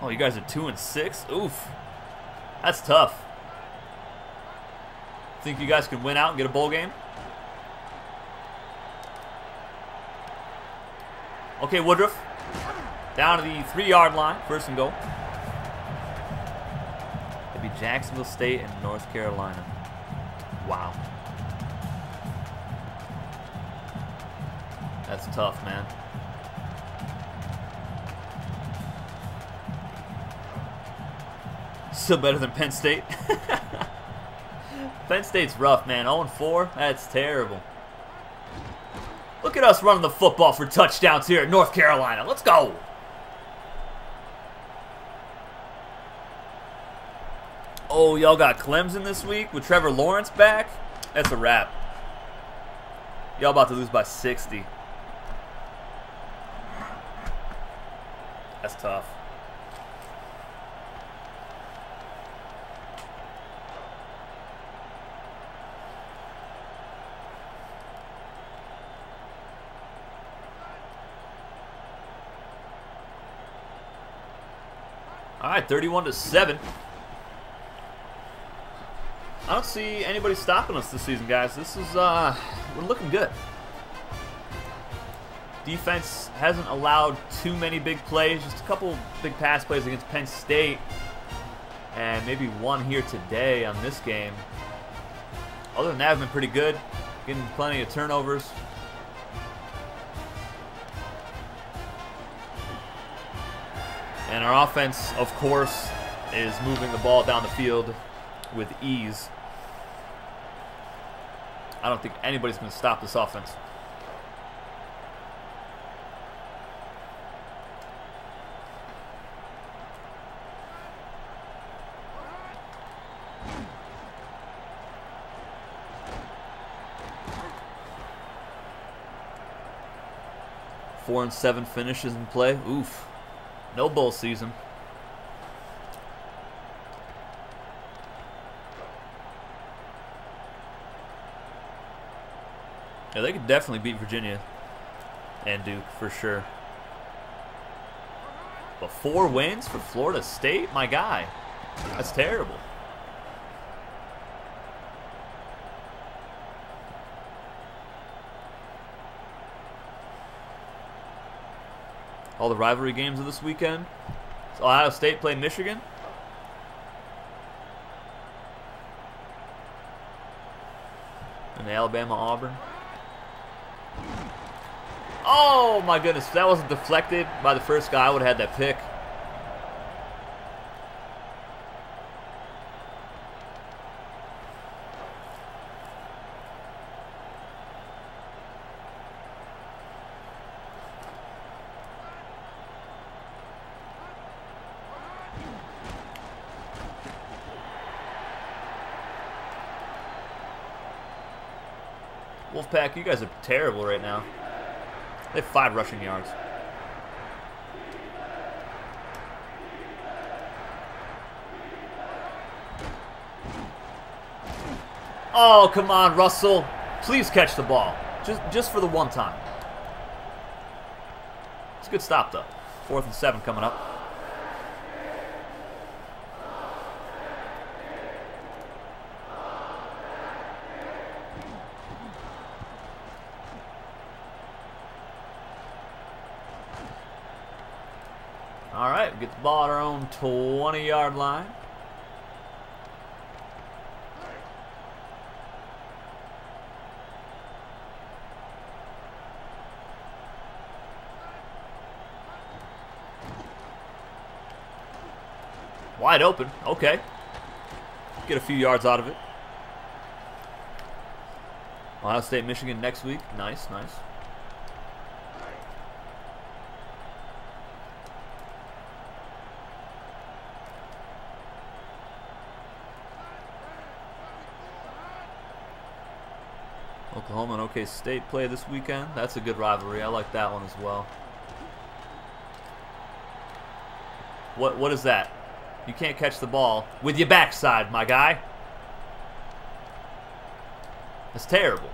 Oh, you guys are two and six? Oof. That's tough. Think you guys can win out and get a bowl game? Okay, Woodruff. Down to the three-yard line. First and goal. It'd be Jacksonville State and North Carolina. Wow. That's tough, man. Still better than Penn State. Penn State's rough, man. oh and four. That's terrible. Look at us running the football for touchdowns here at North Carolina. Let's go. Oh, y'all got Clemson this week with Trevor Lawrence back. That's a wrap. Y'all about to lose by sixty. That's tough. Alright, thirty-one to seven. I don't see anybody stopping us this season, guys. This is, uh, we're looking good. Defense hasn't allowed too many big plays, just a couple big pass plays against Penn State. And maybe one here today on this game. Other than that, I've been pretty good. Getting plenty of turnovers. And our offense, of course, is moving the ball down the field with ease. I don't think anybody's going to stop this offense. Four and seven finishes in play. Oof. No bowl season. Yeah, they could definitely beat Virginia and Duke for sure. But four wins for Florida State? My guy. That's terrible. All the rivalry games of this weekend. So Ohio State played Michigan. And Alabama-Auburn. Oh my goodness, if that wasn't deflected by the first guy, I would have had that pick. Wolfpack, you guys are terrible right now. They have five rushing yards. Oh, come on, Russell. Please catch the ball. Just just for the one time. It's a good stop, though. Fourth and seven coming up. All right, we get the ball at our own twenty-yard line. Wide open, okay. Get a few yards out of it. Ohio State, Michigan next week. Nice, nice. Oklahoma and O K State play this weekend. That's a good rivalry. I like that one as well. What, what is that? You can't catch the ball with your backside, my guy. That's terrible.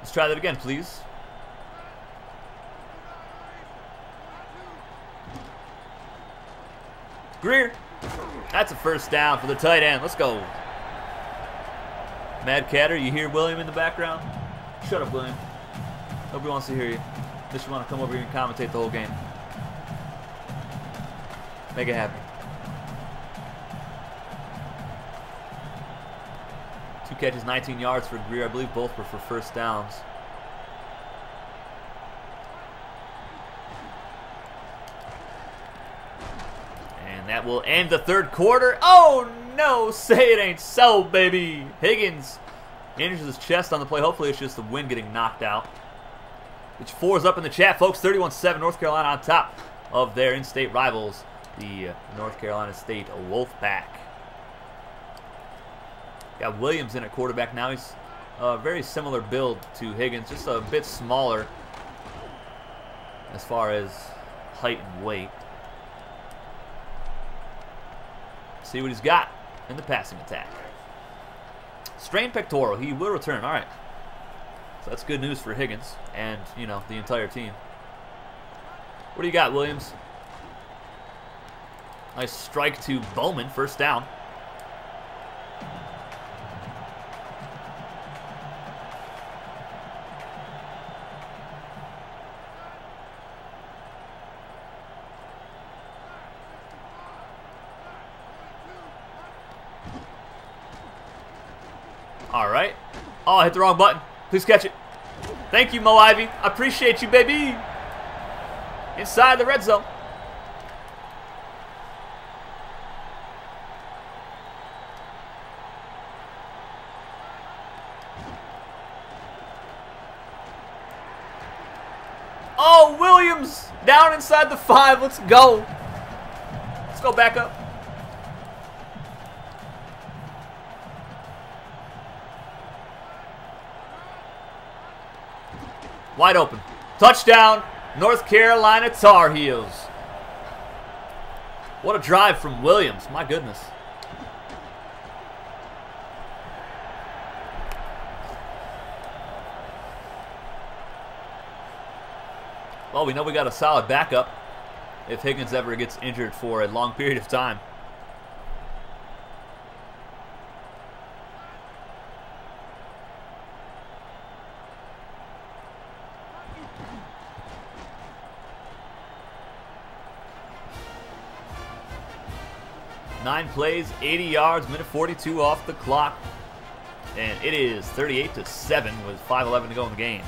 Let's try that again, please. Greer. That's a first down for the tight end. Let's go. Mad Catter, you hear William in the background? Shut up, William. Nobody wants to hear you. Just want to come over here and commentate the whole game. Make it happen. Two catches, nineteen yards for Greer. I believe both were for first downs. And that will end the third quarter. Oh, no. Say it ain't so, baby. Higgins injures his chest on the play. Hopefully it's just the wind getting knocked out. Which fours up in the chat, folks. thirty-one seven, North Carolina on top of their in-state rivals, the North Carolina State Wolfpack. Got Williams in at quarterback now. He's a very similar build to Higgins, just a bit smaller as far as height and weight. See what he's got in the passing attack. Strained pectoral, he will return. All right, so that's good news for Higgins and, you know, the entire team. What do you got, Williams? Nice strike to Bowman, first down. All right. Oh, I hit the wrong button. Please catch it. Thank you, Mo Ivy. I appreciate you, baby. Inside the red zone. Oh, Williams down inside the five. Let's go. Let's go back up. Wide open. Touchdown, North Carolina Tar Heels. What a drive from Williams. My goodness. Well, we know we got a solid backup if Higgins ever gets injured for a long period of time. Nine plays, eighty yards, minute forty-two off the clock. And it is thirty-eight to seven with five eleven to go in the game.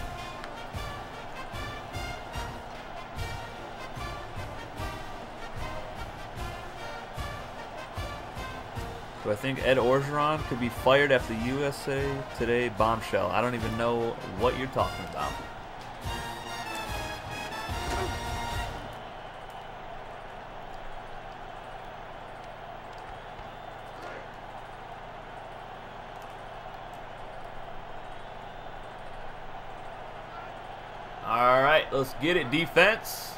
Do I think Ed Orgeron could be fired after the U S A Today bombshell? I don't even know what you're talking about. right, let's get it, defense.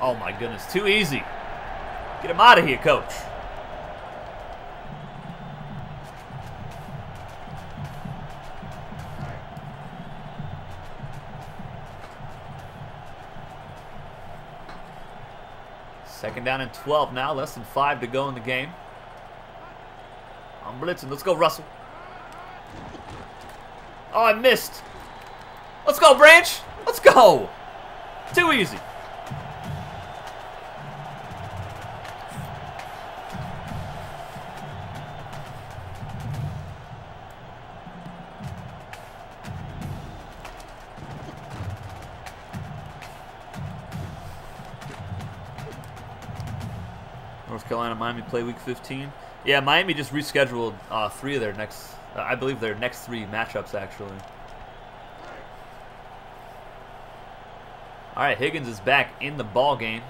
Oh my goodness, too easy. Get him out of here, coach. Second down and twelve now, less than five to go in the game. I'm blitzing, let's go, Russell. Oh, I missed. Let's go, Branch, let's go. Too easy. North Carolina, Miami play week fifteen. Yeah, Miami just rescheduled uh, three of their next, uh, I believe their next three matchups actually. All right, Higgins is back in the ball game.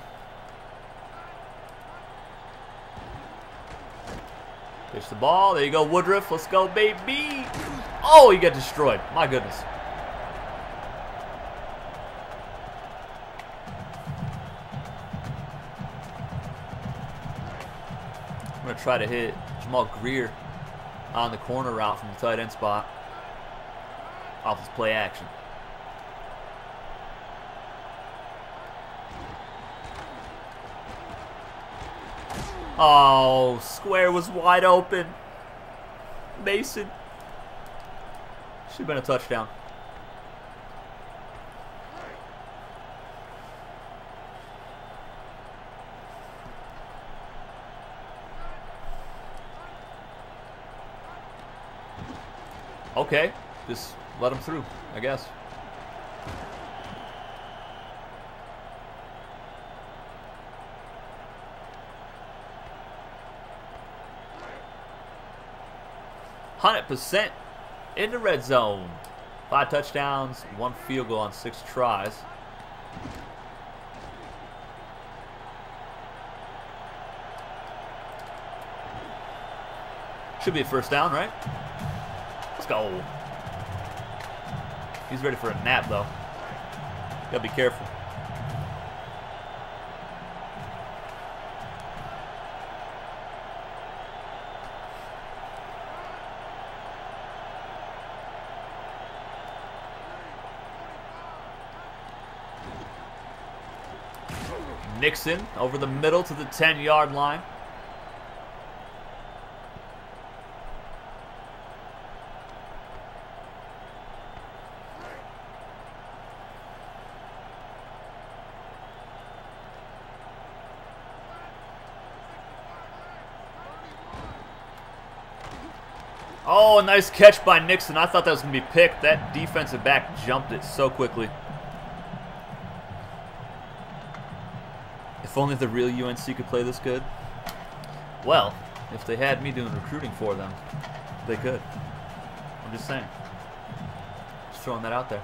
Pitch the ball, there you go, Woodruff, let's go, baby. Oh, he got destroyed, my goodness. I'm going to try to hit Jamal Greer on the corner route from the tight end spot off his play action. Oh, square was wide open. Mason. Should have been a touchdown. Okay, just let him through, I guess. one hundred percent in the red zone. Five touchdowns, one field goal on six tries. Should be a first down, right? Let's go. He's ready for a nap, though. Gotta be careful. Nixon over the middle to the ten yard line. Oh, nice catch by Nixon. I thought that was going to be picked. That defensive back jumped it so quickly. If only the real U N C could play this good. Well, if they had me doing recruiting for them, they could. I'm just saying. Just throwing that out there.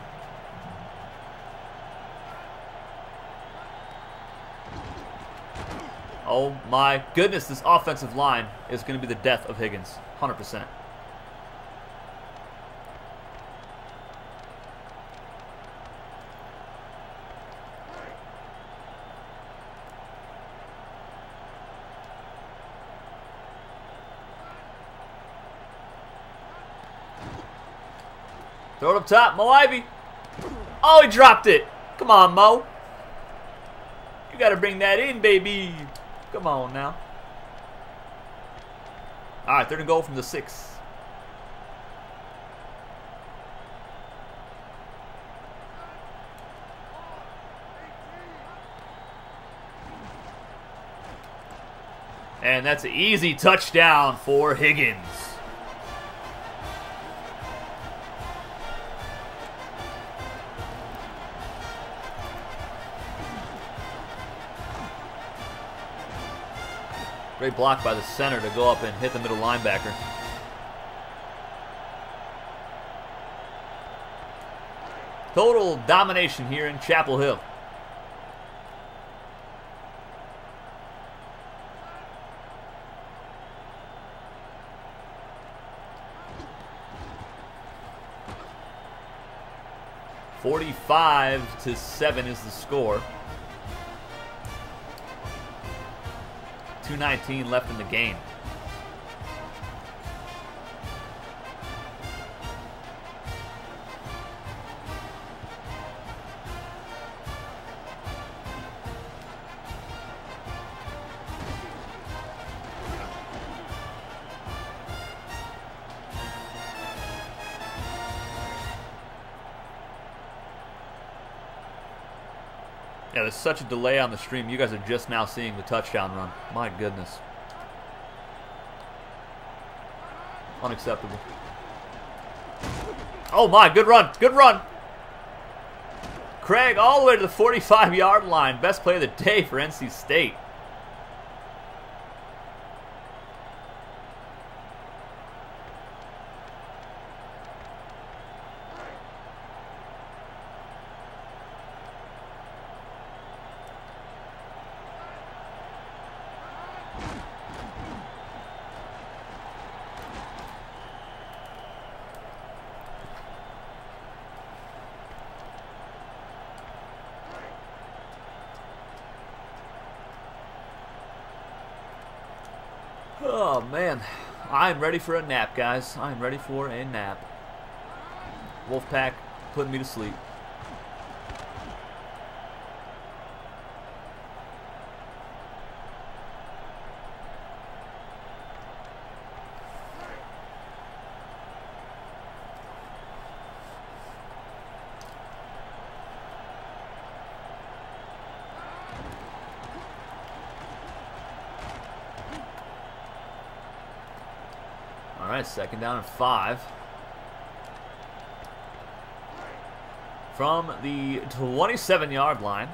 Oh my goodness, this offensive line is going to be the death of Higgins. one hundred percent. Throw it up top, Mo Ivey. Oh, he dropped it. Come on, Mo. You got to bring that in, baby. Come on now. All right, they're going to go from the six. And that's an easy touchdown for Higgins. Great block by the center to go up and hit the middle linebacker. Total domination here in Chapel Hill. forty-five to seven is the score. two nineteen left in the game. Yeah, there's such a delay on the stream. You guys are just now seeing the touchdown run. My goodness. Unacceptable. Oh my, good run, good run. Craig all the way to the forty-five yard line. Best play of the day for N C State. Oh man, I'm ready for a nap, guys. I'm ready for a nap. Wolfpack putting me to sleep. Alright, second down and five. From the twenty-seven yard line,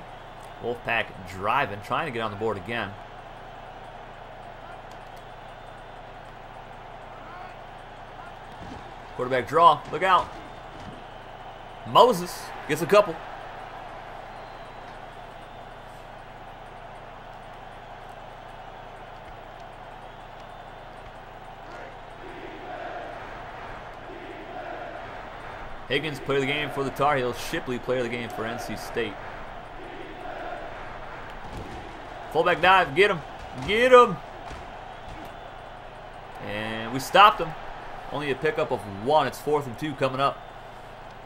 Wolfpack driving, trying to get on the board again. Quarterback draw, look out. Moses gets a couple. Higgins, player of the game for the Tar Heels. Shipley, player of the game for N C State. Fullback dive, get him, get him. And we stopped him. Only a pickup of one. It's fourth and two coming up.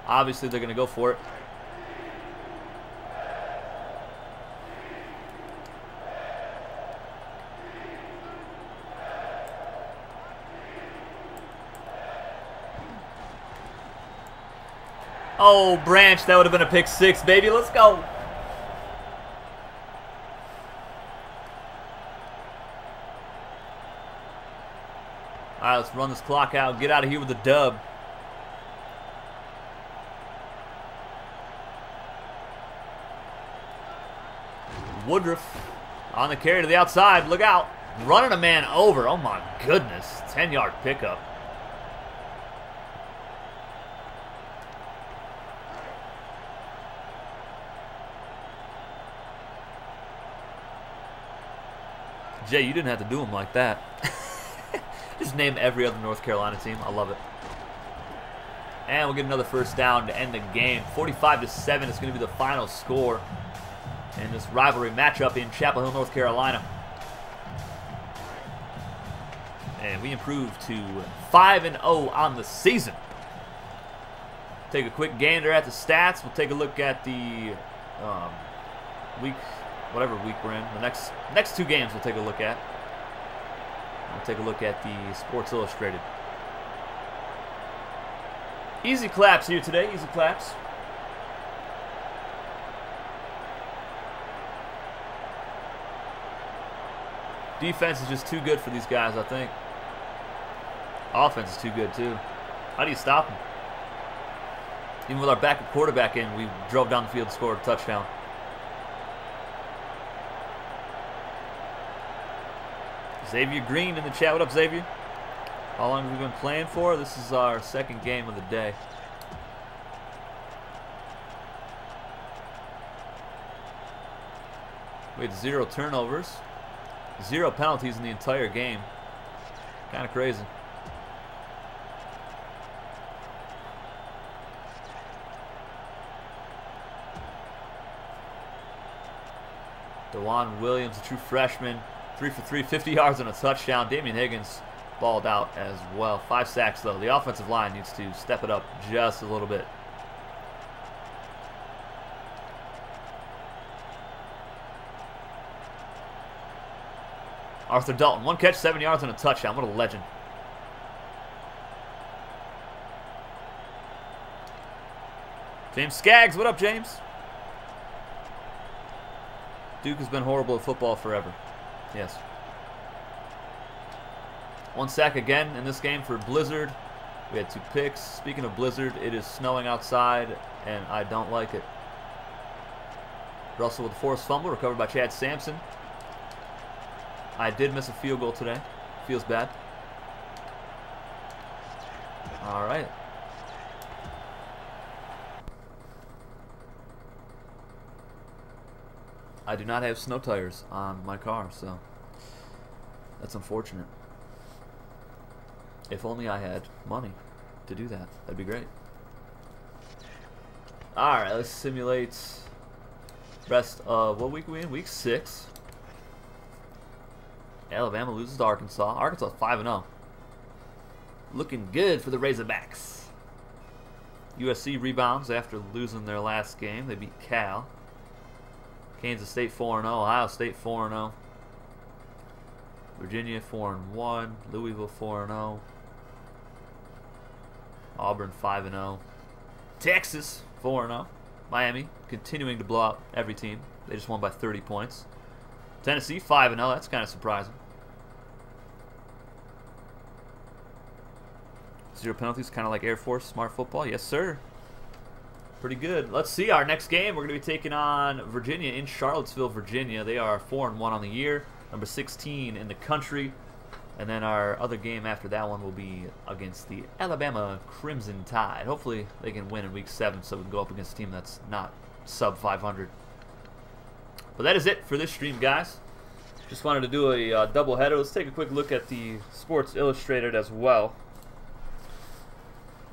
Obviously, they're going to go for it. Oh, Branch, that would have been a pick six, baby. Let's go. All right, let's run this clock out. Get out of here with a dub. Woodruff on the carry to the outside. Look out. Running a man over. Oh, my goodness. ten yard pickup. Jay, you didn't have to do them like that. Just name every other North Carolina team. I love it. And we'll get another first down to end the game. forty-five to seven is going to be the final score in this rivalry matchup in Chapel Hill, North Carolina. And we improve to five and oh on the season. Take a quick gander at the stats. We'll take a look at the um, week... whatever week we're in. The next next two games we'll take a look at. We'll take a look at the Sports Illustrated. Easy claps here today, easy claps. Defense is just too good for these guys, I think. Offense is too good, too. How do you stop them? Even with our backup quarterback in, we drove down the field and scored a touchdown. Xavier Green in the chat. What up, Xavier? How long have we been playing for? This is our second game of the day. We had zero turnovers, zero penalties in the entire game. Kind of crazy. DeJuan Williams, a true freshman, three for three, fifty yards and a touchdown. Damian Higgins balled out as well. Five sacks, though. The offensive line needs to step it up just a little bit. Arthur Dalton, one catch, seven yards and a touchdown. What a legend. James Skaggs, what up, James? Duke has been horrible at football forever. Yes. One sack again in this game for Blizzard. We had two picks. Speaking of Blizzard, it is snowing outside, and I don't like it. Russell with the forced fumble, recovered by Chad Sampson. I did miss a field goal today. Feels bad. All right. I do not have snow tires on my car, so that's unfortunate. If only I had money to do that. That'd be great. Alright, let's simulate rest of what week are we in? Week six. Alabama loses to Arkansas. Arkansas five and oh. Looking good for the Razorbacks. U S C rebounds after losing their last game. They beat Cal. Kansas State four and oh, Ohio State four and oh, Virginia four and one, Louisville four and oh, Auburn five and oh, Texas four and oh, Miami continuing to blow out every team. They just won by thirty points. Tennessee five and oh, that's kind of surprising. Zero penalties, kind of like Air Force, smart football. Yes, sir. Pretty good. Let's see our next game. We're going to be taking on Virginia in Charlottesville, Virginia. They are four and one on the year, number sixteen in the country. And then our other game after that one will be against the Alabama Crimson Tide. Hopefully they can win in week seven so we can go up against a team that's not sub five hundred. But that is it for this stream, guys. Just wanted to do a uh, double header. Let's take a quick look at the Sports Illustrated as well.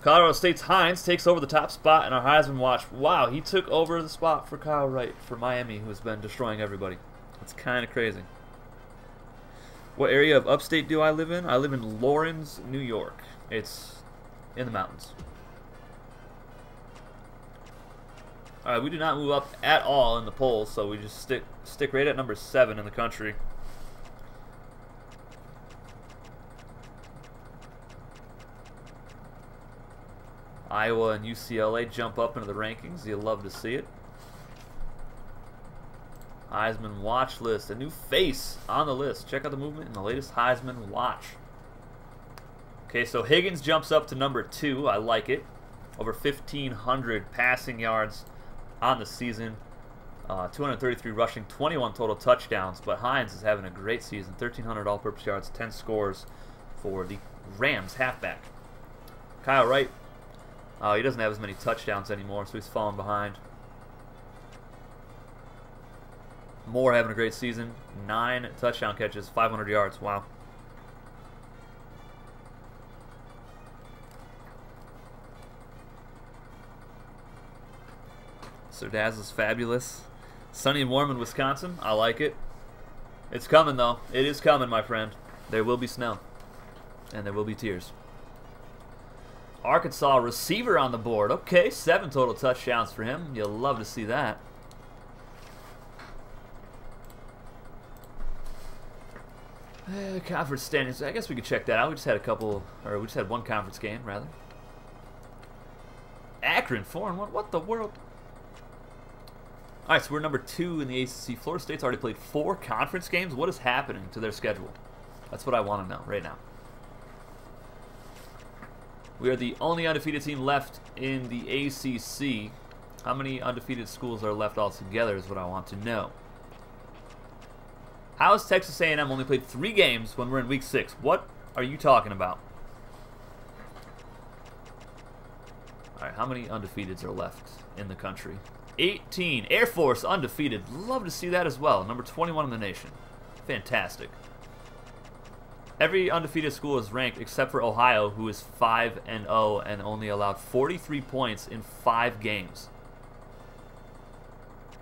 Colorado State's Hines takes over the top spot in our Heisman watch. Wow, he took over the spot for Kyle Wright for Miami, who has been destroying everybody. That's kind of crazy. What area of upstate do I live in? I live in Lawrence, New York. It's in the mountains. All right, we do not move up at all in the polls, so we just stick stick right at number seven in the country. Iowa and U C L A jump up into the rankings. You'll love to see it. Heisman watch list. A new face on the list. Check out the movement in the latest Heisman watch. Okay, so Higgins jumps up to number two. I like it. Over fifteen hundred passing yards on the season. Uh, two hundred thirty-three rushing, twenty-one total touchdowns. But Hines is having a great season. thirteen hundred all-purpose yards, ten scores for the Rams halfback. Kyle Wright. Oh, he doesn't have as many touchdowns anymore, so he's falling behind. Moore having a great season. Nine touchdown catches, five hundred yards. Wow. Sir Daz is fabulous. Sunny and warm in Wisconsin. I like it. It's coming, though. It is coming, my friend. There will be snow, and there will be tears. Arkansas receiver on the board. Okay, seven total touchdowns for him. You'll love to see that. Uh, conference standings. I guess we could check that out. We just had a couple, or we just had one conference game, rather. Akron, four and one. What the world? All right, so we're number two in the A C C. Florida State's already played four conference games. What is happening to their schedule? That's what I want to know right now. We are the only undefeated team left in the A C C. How many undefeated schools are left altogether is what I want to know. How is Texas A and M only played three games when we're in week six? What are you talking about? All right, how many undefeateds are left in the country? eighteen. Air Force undefeated. Love to see that as well. Number twenty-one in the nation. Fantastic. Every undefeated school is ranked except for Ohio, who is five and oh and and only allowed forty-three points in five games.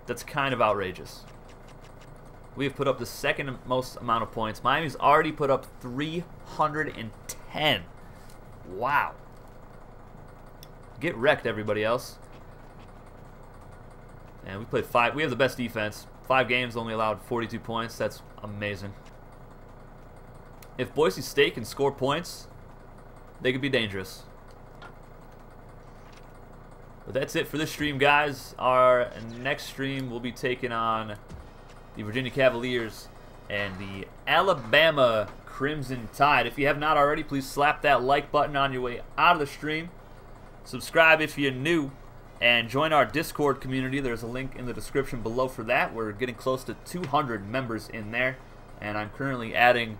That's kind of outrageous. We have put up the second most amount of points. Miami's already put up three hundred ten. Wow. Get wrecked, everybody else. And we played five. We have the best defense. Five games, only allowed forty-two points. That's amazing. If Boise State can score points, they could be dangerous. But that's it for this stream, guys. Our next stream will be taking on the Virginia Cavaliers and the Alabama Crimson Tide. If you have not already, please slap that like button on your way out of the stream. Subscribe if you're new. And join our Discord community. There's a link in the description below for that. We're getting close to two hundred members in there. And I'm currently adding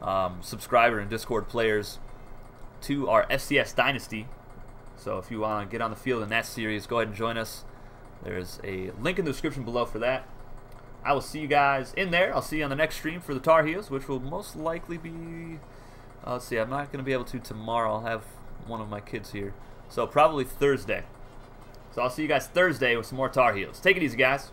um, subscriber and Discord players to our F C S Dynasty. So if you want to get on the field in that series, go ahead and join us. There's a link in the description below for that. I will see you guys in there. I'll see you on the next stream for the Tar Heels, which will most likely be... Uh, let's see, I'm not going to be able to tomorrow. I'll have one of my kids here. So probably Thursday. So I'll see you guys Thursday with some more Tar Heels. Take it easy, guys.